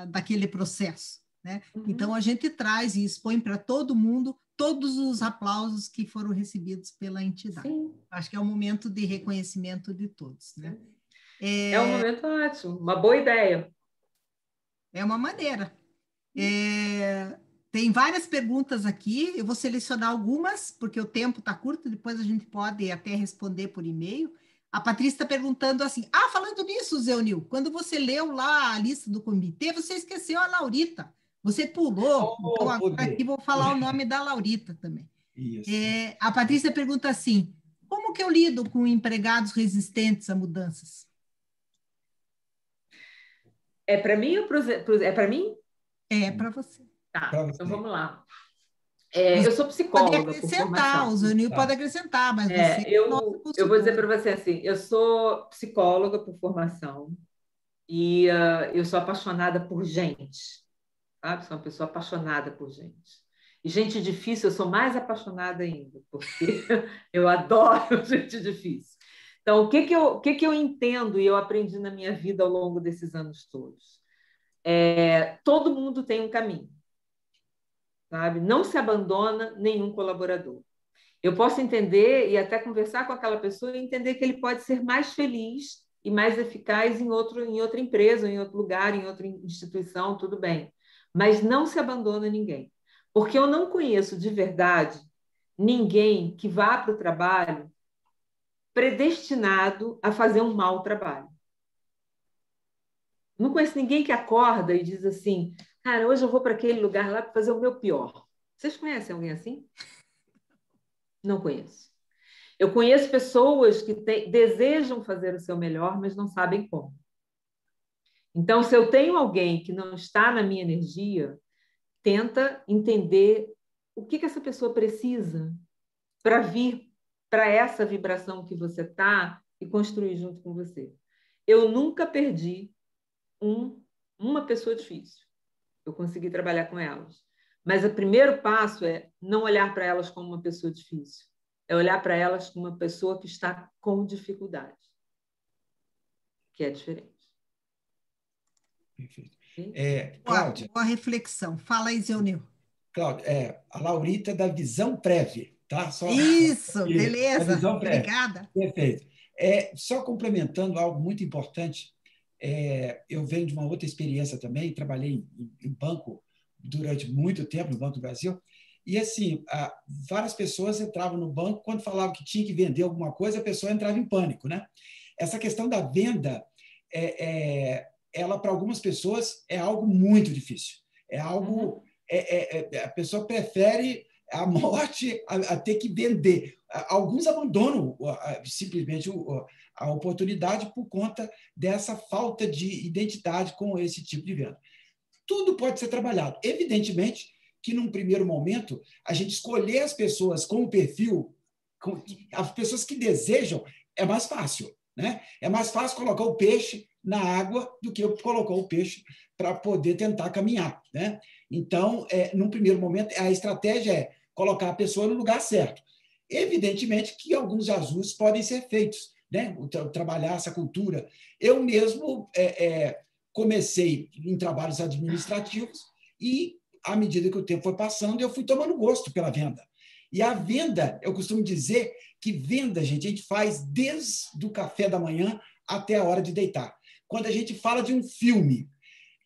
daquele processo. Né? Então, a gente traz e expõe para todo mundo todos os aplausos que foram recebidos pela entidade. Sim. Acho que é um momento de reconhecimento de todos. Né? É um momento ótimo, uma boa ideia. É uma maneira. Tem várias perguntas aqui, eu vou selecionar algumas, porque o tempo está curto, depois a gente pode até responder por e-mail. A Patrícia está perguntando assim, falando nisso, Zénil, quando você leu lá a lista do comitê, você esqueceu a Laurita. Você pulou, então agora aqui vou falar o nome da Laurita também. Isso. A Patrícia pergunta assim, como que eu lido com empregados resistentes a mudanças? É para mim ou para mim? É para você. Tá, então vamos lá. Eu sou psicóloga. Pode acrescentar, o Zénil pode acrescentar, mas você... Eu vou dizer para você assim, eu sou psicóloga por formação e eu sou apaixonada por gente. Sou uma pessoa apaixonada por gente. E gente difícil, eu sou mais apaixonada ainda, porque eu adoro gente difícil. Então, o que eu entendo e eu aprendi na minha vida ao longo desses anos todos? Todo mundo tem um caminho, sabe? Não se abandona nenhum colaborador. Eu posso entender e até conversar com aquela pessoa e entender que ele pode ser mais feliz e mais eficaz em outra empresa, em outro lugar, em outra instituição, tudo bem. Mas não se abandona ninguém. Porque eu não conheço de verdade ninguém que vá para o trabalho predestinado a fazer um mau trabalho. Não conheço ninguém que acorda e diz assim, cara, hoje eu vou para aquele lugar lá para fazer o meu pior. Vocês conhecem alguém assim? Não conheço. Eu conheço pessoas que desejam fazer o seu melhor, mas não sabem como. Então, se eu tenho alguém que não está na minha energia, tenta entender o que essa pessoa precisa para vir para essa vibração que você está e construir junto com você. Eu nunca perdi uma pessoa difícil. Eu consegui trabalhar com elas. Mas o primeiro passo é não olhar para elas como uma pessoa difícil. É olhar para elas como uma pessoa que está com dificuldade. Que é diferente. Perfeito. Cláudia. Boa reflexão. Fala aí, Zénil. Cláudia, a Laurita da Visão Prévia, tá? Isso, beleza. Obrigada. Perfeito. Só complementando algo muito importante, eu venho de uma outra experiência também, trabalhei em banco durante muito tempo, no Banco do Brasil, e assim, várias pessoas entravam no banco, quando falavam que tinha que vender alguma coisa, a pessoa entrava em pânico, né? Essa questão da venda ela, para algumas pessoas, é algo muito difícil. É algo... a pessoa prefere a morte a ter que vender. Alguns abandonam simplesmente a oportunidade por conta dessa falta de identidade com esse tipo de venda. Tudo pode ser trabalhado. Evidentemente que, num primeiro momento, a gente escolher as pessoas com o perfil, as pessoas que desejam, é mais fácil. Né? É mais fácil colocar o peixe na água do que eu colocar o peixe para poder tentar caminhar, né? Então, num primeiro momento, a estratégia é colocar a pessoa no lugar certo. Evidentemente que alguns ajustes podem ser feitos, né? Trabalhar essa cultura. Eu mesmo comecei em trabalhos administrativos e, à medida que o tempo foi passando, eu fui tomando gosto pela venda. E a venda, eu costumo dizer que venda, gente, a gente faz desde o café da manhã até a hora de deitar. Quando a gente fala de um filme,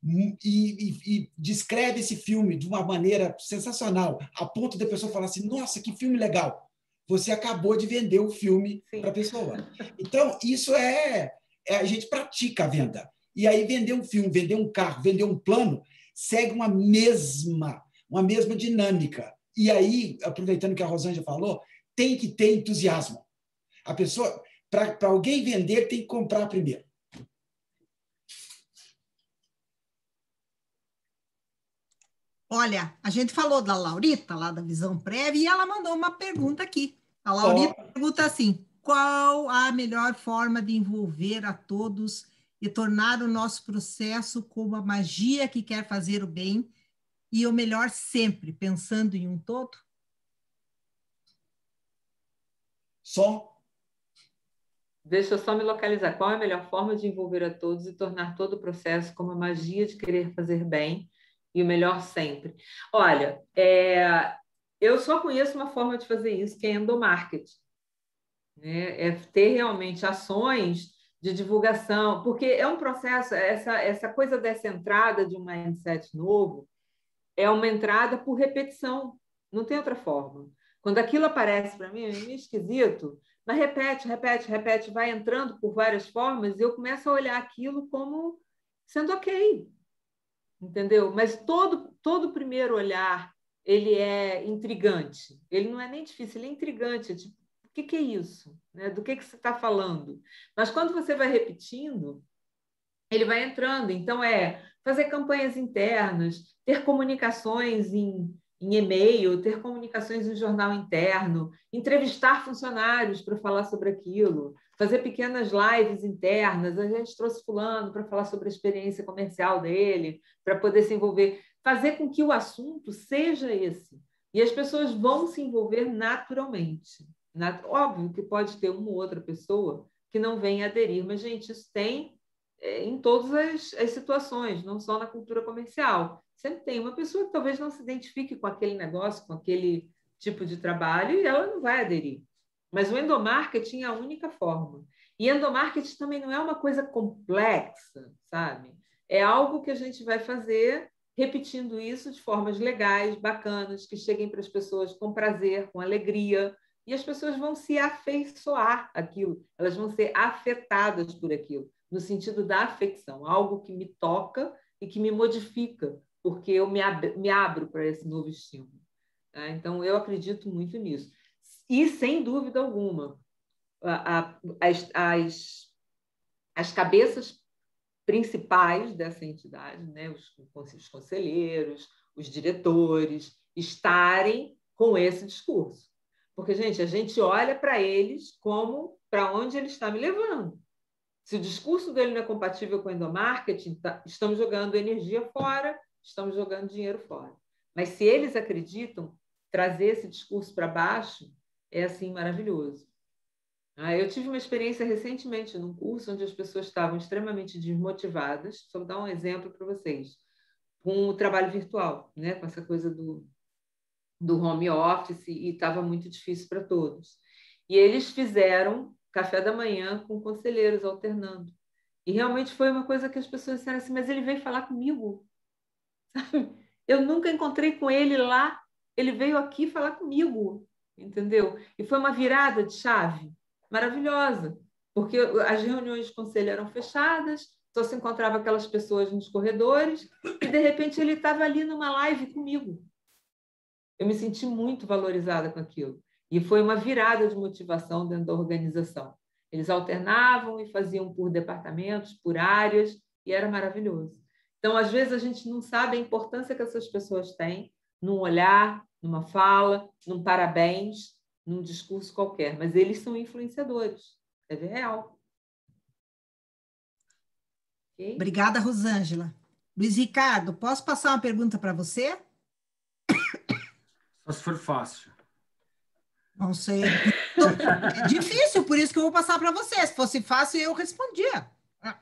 e descreve esse filme de uma maneira sensacional, a ponto da pessoa falar assim, nossa, que filme legal. Você acabou de vender o filme para a pessoa. Então, isso é... A gente pratica a venda. E aí, vender um filme, vender um carro, vender um plano, segue uma mesma dinâmica. E aí, aproveitando que a Rosângela falou, tem que ter entusiasmo. A pessoa... Para alguém vender, tem que comprar primeiro. Olha, a gente falou da Laurita, lá da Visão Prévia, e ela mandou uma pergunta aqui. A Laurita pergunta assim, qual a melhor forma de envolver a todos e tornar o nosso processo como a magia que quer fazer o bem e o melhor sempre, pensando em um todo? Só... Deixa eu só me localizar. Qual é a melhor forma de envolver a todos e tornar todo o processo como a magia de querer fazer bem e o melhor sempre? Olha, eu só conheço uma forma de fazer isso, que é endomarketing, né? É ter realmente ações de divulgação, porque é um processo, essa coisa dessa entrada de um mindset novo é uma entrada por repetição, não tem outra forma. Quando aquilo aparece para mim, é meio esquisito, mas repete, vai entrando por várias formas e eu começo a olhar aquilo como sendo ok, entendeu? Mas todo primeiro olhar, ele é intrigante, ele não é nem difícil, ele é intrigante, é tipo, o que é isso? Do que você está falando? Mas quando você vai repetindo, ele vai entrando, então fazer campanhas internas, ter comunicações em e-mail, ter comunicações em jornal interno, entrevistar funcionários para falar sobre aquilo, fazer pequenas lives internas, a gente trouxe fulano para falar sobre a experiência comercial dele, para poder se envolver, fazer com que o assunto seja esse. E as pessoas vão se envolver naturalmente. Óbvio que pode ter uma ou outra pessoa que não venha aderir, mas, gente, isso tem em todas as situações, não só na cultura comercial. Sempre tem uma pessoa que talvez não se identifique com aquele negócio, com aquele tipo de trabalho, e ela não vai aderir. Mas o endomarketing é a única forma. E endomarketing também não é uma coisa complexa, sabe? É algo que a gente vai fazer repetindo isso de formas legais, bacanas, que cheguem para as pessoas com prazer, com alegria, e as pessoas vão se afeiçoar àquilo, elas vão ser afetadas por aquilo, no sentido da afecção, algo que me toca e que me modifica, porque eu me abro para esse novo estímulo. Tá? Então, eu acredito muito nisso. E, sem dúvida alguma, as cabeças principais dessa entidade, né? Os conselheiros, os diretores, estarem com esse discurso. Porque, gente, a gente olha para eles como para onde ele está me levando. Se o discurso dele não é compatível com o endomarketing, estamos jogando energia fora, estamos jogando dinheiro fora. Mas se eles acreditam, trazer esse discurso para baixo é, assim, maravilhoso. Eu tive uma experiência recentemente num curso onde as pessoas estavam extremamente desmotivadas, só vou dar um exemplo para vocês, com o trabalho virtual, né? Com essa coisa do home office, e estava muito difícil para todos. E eles fizeram café da manhã com conselheiros alternando. E realmente foi uma coisa que as pessoas disseram assim, mas ele veio falar comigo. Eu nunca encontrei com ele lá, ele veio aqui falar comigo, entendeu? E foi uma virada de chave maravilhosa, porque as reuniões de conselho eram fechadas, só se encontrava aquelas pessoas nos corredores, e de repente ele estava ali numa live comigo. Eu me senti muito valorizada com aquilo, e foi uma virada de motivação dentro da organização. Eles alternavam e faziam por departamentos, por áreas, e era maravilhoso. Então, às vezes, a gente não sabe a importância que essas pessoas têm num olhar, numa fala, num parabéns, num discurso qualquer. Mas eles são influenciadores. É real. Okay? Obrigada, Rosângela. Luiz Ricardo, posso passar uma pergunta para você? Só se for fácil. Não sei. É difícil, por isso que eu vou passar para você. Se fosse fácil, eu respondia. A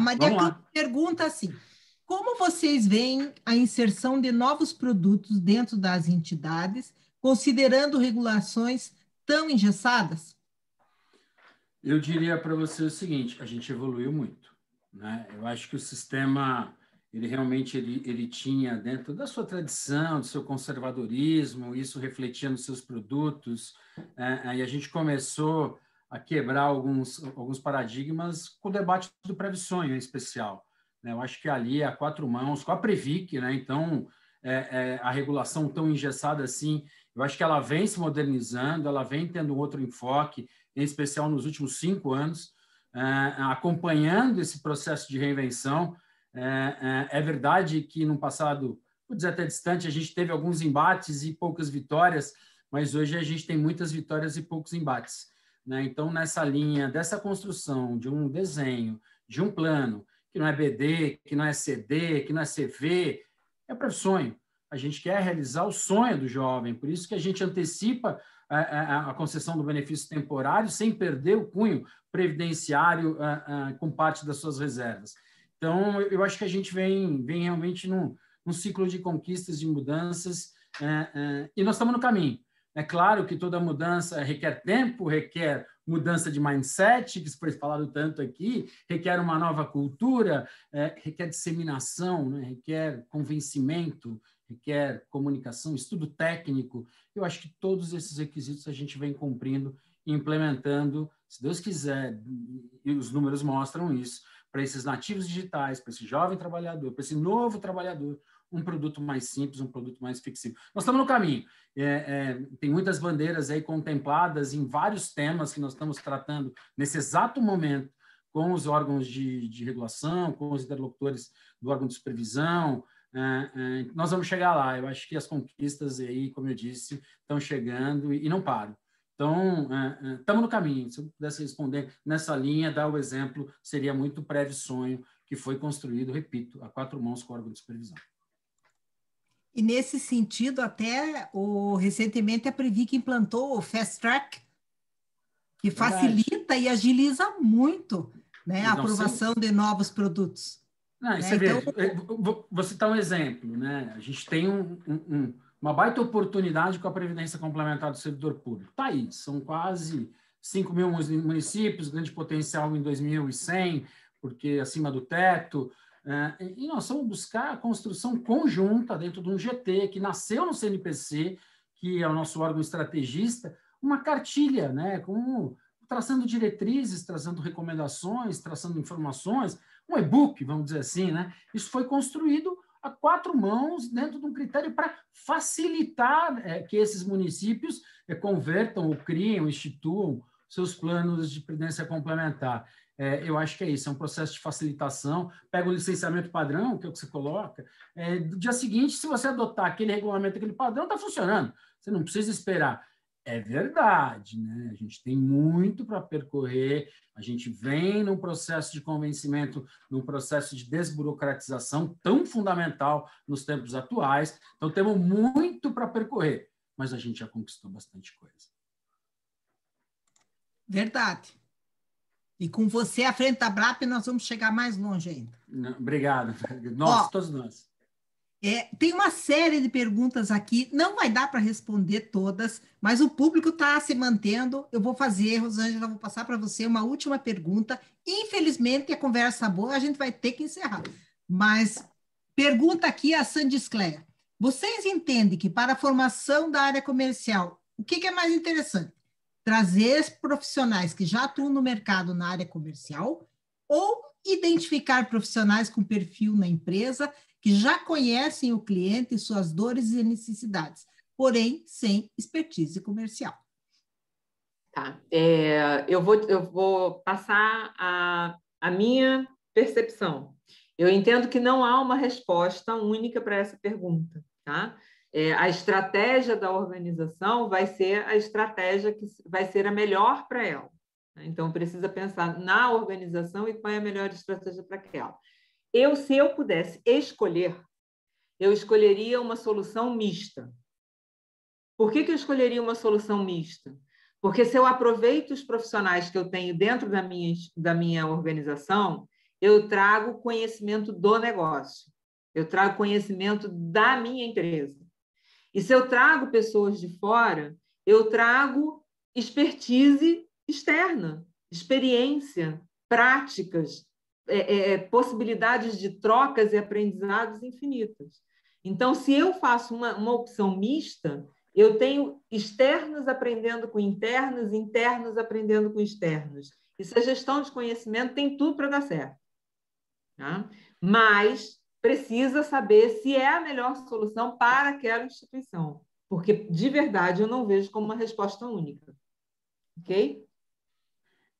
Maria pergunta assim, como vocês veem a inserção de novos produtos dentro das entidades, considerando regulações tão engessadas? Eu diria para você o seguinte, a gente evoluiu muito, né? Eu acho que o sistema Ele realmente ele tinha, dentro da sua tradição, do seu conservadorismo, isso refletia nos seus produtos, e a gente começou a quebrar alguns paradigmas com o debate do Previsonho, em especial. Eu acho que ali, a quatro mãos, com a Previc, né? Então, a regulação tão engessada assim, eu acho que ela vem se modernizando, ela vem tendo outro enfoque, em especial nos últimos 5 anos, acompanhando esse processo de reinvenção. É verdade que, no passado, vou dizer até distante, a gente teve alguns embates e poucas vitórias, mas hoje a gente tem muitas vitórias e poucos embates, né? Então, nessa linha dessa construção de um desenho, de um plano, que não é BD, que não é CD, que não é CV, é para o sonho. A gente quer realizar o sonho do jovem, por isso que a gente antecipa a concessão do benefício temporário sem perder o cunho previdenciário com parte das suas reservas. Então, eu acho que a gente vem realmente num ciclo de conquistas, de mudanças, e nós estamos no caminho. É claro que toda mudança requer tempo, requer mudança de mindset, que foi falado tanto aqui, requer uma nova cultura, requer disseminação, né? Requer convencimento, requer comunicação, estudo técnico. Eu acho que todos esses requisitos a gente vem cumprindo e implementando, se Deus quiser, e os números mostram isso, para esses nativos digitais, para esse jovem trabalhador, para esse novo trabalhador, um produto mais simples, um produto mais flexível. Nós estamos no caminho. Tem muitas bandeiras aí contempladas em vários temas que nós estamos tratando nesse exato momento com os órgãos de regulação, com os interlocutores do órgão de supervisão. Nós vamos chegar lá. Eu acho que as conquistas aí, como eu disse, estão chegando e não param. Então, estamos no caminho. Se eu pudesse responder nessa linha, dar o exemplo, seria muito breve sonho que foi construído, repito, a quatro mãos com o órgão de supervisão. E nesse sentido, até recentemente a Previc implantou o Fast Track, que facilita e agiliza muito, né, a aprovação de novos produtos. Não, você vê, então... Vou citar um exemplo, né? A gente tem uma baita oportunidade com a Previdência Complementar do Servidor Público. Está aí, são quase 5 mil municípios, grande potencial em 2100, porque acima do teto. E nós vamos buscar a construção conjunta dentro de um GT que nasceu no CNPC, que é o nosso órgão estrategista, uma cartilha, né, traçando diretrizes, traçando recomendações, traçando informações, um e-book, vamos dizer assim, né? Isso foi construído a quatro mãos dentro de um critério para facilitar que esses municípios convertam ou criem, instituam seus planos de previdência complementar. Eu acho que é isso, é um processo de facilitação. Pega o licenciamento padrão, que é o que você coloca. No dia seguinte, se você adotar aquele regulamento, aquele padrão, está funcionando. Você não precisa esperar. É verdade, né? A gente tem muito para percorrer. A gente vem num processo de convencimento, num processo de desburocratização tão fundamental nos tempos atuais. Então, temos muito para percorrer, mas a gente já conquistou bastante coisa. Verdade. E com você à frente da Abrapp, nós vamos chegar mais longe ainda. Não, obrigado. Nós, todos nós. Tem uma série de perguntas aqui, não vai dar para responder todas, mas o público está se mantendo. Eu vou fazer, Rosângela, vou passar para você uma última pergunta. Infelizmente, a conversa boa, a gente vai ter que encerrar. Mas pergunta aqui a Sandy Sclea. Vocês entendem que para a formação da área comercial, o que é mais interessante? Trazer profissionais que já atuam no mercado na área comercial ou identificar profissionais com perfil na empresa que já conhecem o cliente, suas dores e necessidades, porém sem expertise comercial. Tá. Eu vou passar a minha percepção. Eu entendo que não há uma resposta única para essa pergunta, tá? A estratégia da organização vai ser a estratégia que vai ser a melhor para ela. Então, precisa pensar na organização e qual é a melhor estratégia para ela. Se eu pudesse escolher, eu escolheria uma solução mista. Por que eu escolheria uma solução mista? Porque se eu aproveito os profissionais que eu tenho dentro da minha organização, eu trago conhecimento do negócio, eu trago conhecimento da minha empresa. E se eu trago pessoas de fora, eu trago expertise externa, experiência, práticas, possibilidades de trocas e aprendizados infinitas. Então, se eu faço uma opção mista, eu tenho externos aprendendo com internos, internos aprendendo com externos. Isso é gestão de conhecimento, tem tudo para dar certo. Tá? Mas precisa saber se é a melhor solução para aquela instituição, porque, de verdade, eu não vejo como uma resposta única. Ok?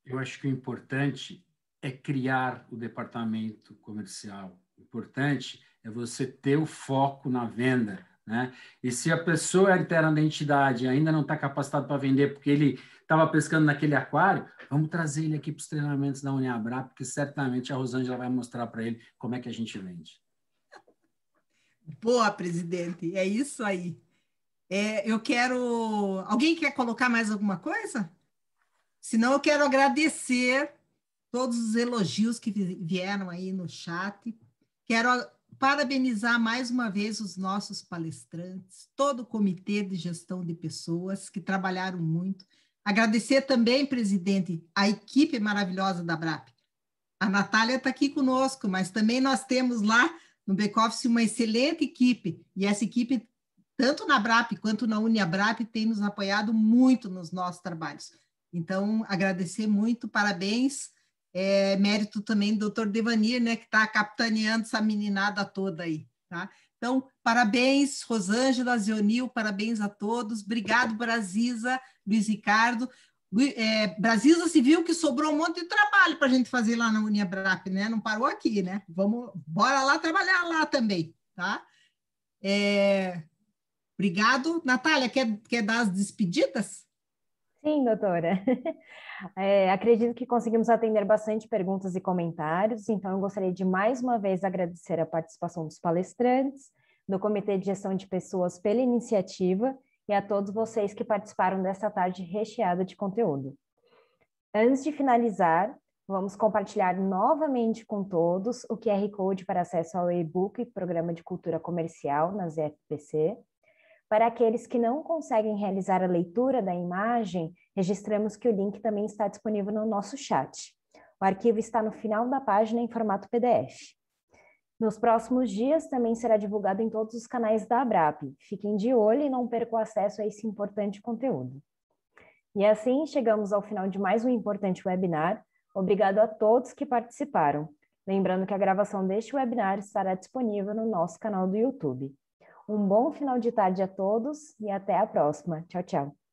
Eu acho que o importante é criar o departamento comercial. O importante é você ter o foco na venda, né? E se a pessoa é interna da entidade ainda não está capacitada para vender porque ele estava pescando naquele aquário, vamos trazer ele aqui para os treinamentos da UniAbrapp, porque certamente a Rosângela vai mostrar para ele como é que a gente vende. Boa, presidente. É isso aí. Eu quero... Alguém quer colocar mais alguma coisa? Senão eu quero agradecer todos os elogios que vieram aí no chat. Quero parabenizar mais uma vez os nossos palestrantes, todo o Comitê de Gestão de Pessoas, que trabalharam muito. Agradecer também, presidente, a equipe maravilhosa da Abrapp. A Natália está aqui conosco, mas também nós temos lá no back-office uma excelente equipe, e essa equipe, tanto na Abrapp quanto na UniAbrapp, tem nos apoiado muito nos nossos trabalhos. Então, agradecer muito, parabéns. Mérito também do Dr. Devanir, né, que está capitaneando essa meninada toda aí, tá? Então, parabéns, Rosângela, Zénil, parabéns a todos. Obrigado, Brasizza, Luiz Ricardo. Brasizza, se viu que sobrou um monte de trabalho para a gente fazer lá na UniAbrapp, né? Não parou aqui, né? Vamos, bora lá trabalhar lá também, tá? Obrigado. Natália, quer dar as despedidas? Sim, doutora. Acredito que conseguimos atender bastante perguntas e comentários, então eu gostaria de mais uma vez agradecer a participação dos palestrantes, do Comitê de Gestão de Pessoas pela iniciativa e a todos vocês que participaram dessa tarde recheada de conteúdo. Antes de finalizar, vamos compartilhar novamente com todos o QR Code para acesso ao e-book Programa de Cultura Comercial na ZFPC. Para aqueles que não conseguem realizar a leitura da imagem, registramos que o link também está disponível no nosso chat. O arquivo está no final da página em formato PDF. Nos próximos dias também será divulgado em todos os canais da Abrapp. Fiquem de olho e não percam acesso a esse importante conteúdo. E assim chegamos ao final de mais um importante webinar. Obrigado a todos que participaram. Lembrando que a gravação deste webinar estará disponível no nosso canal do YouTube. Um bom final de tarde a todos e até a próxima. Tchau, tchau.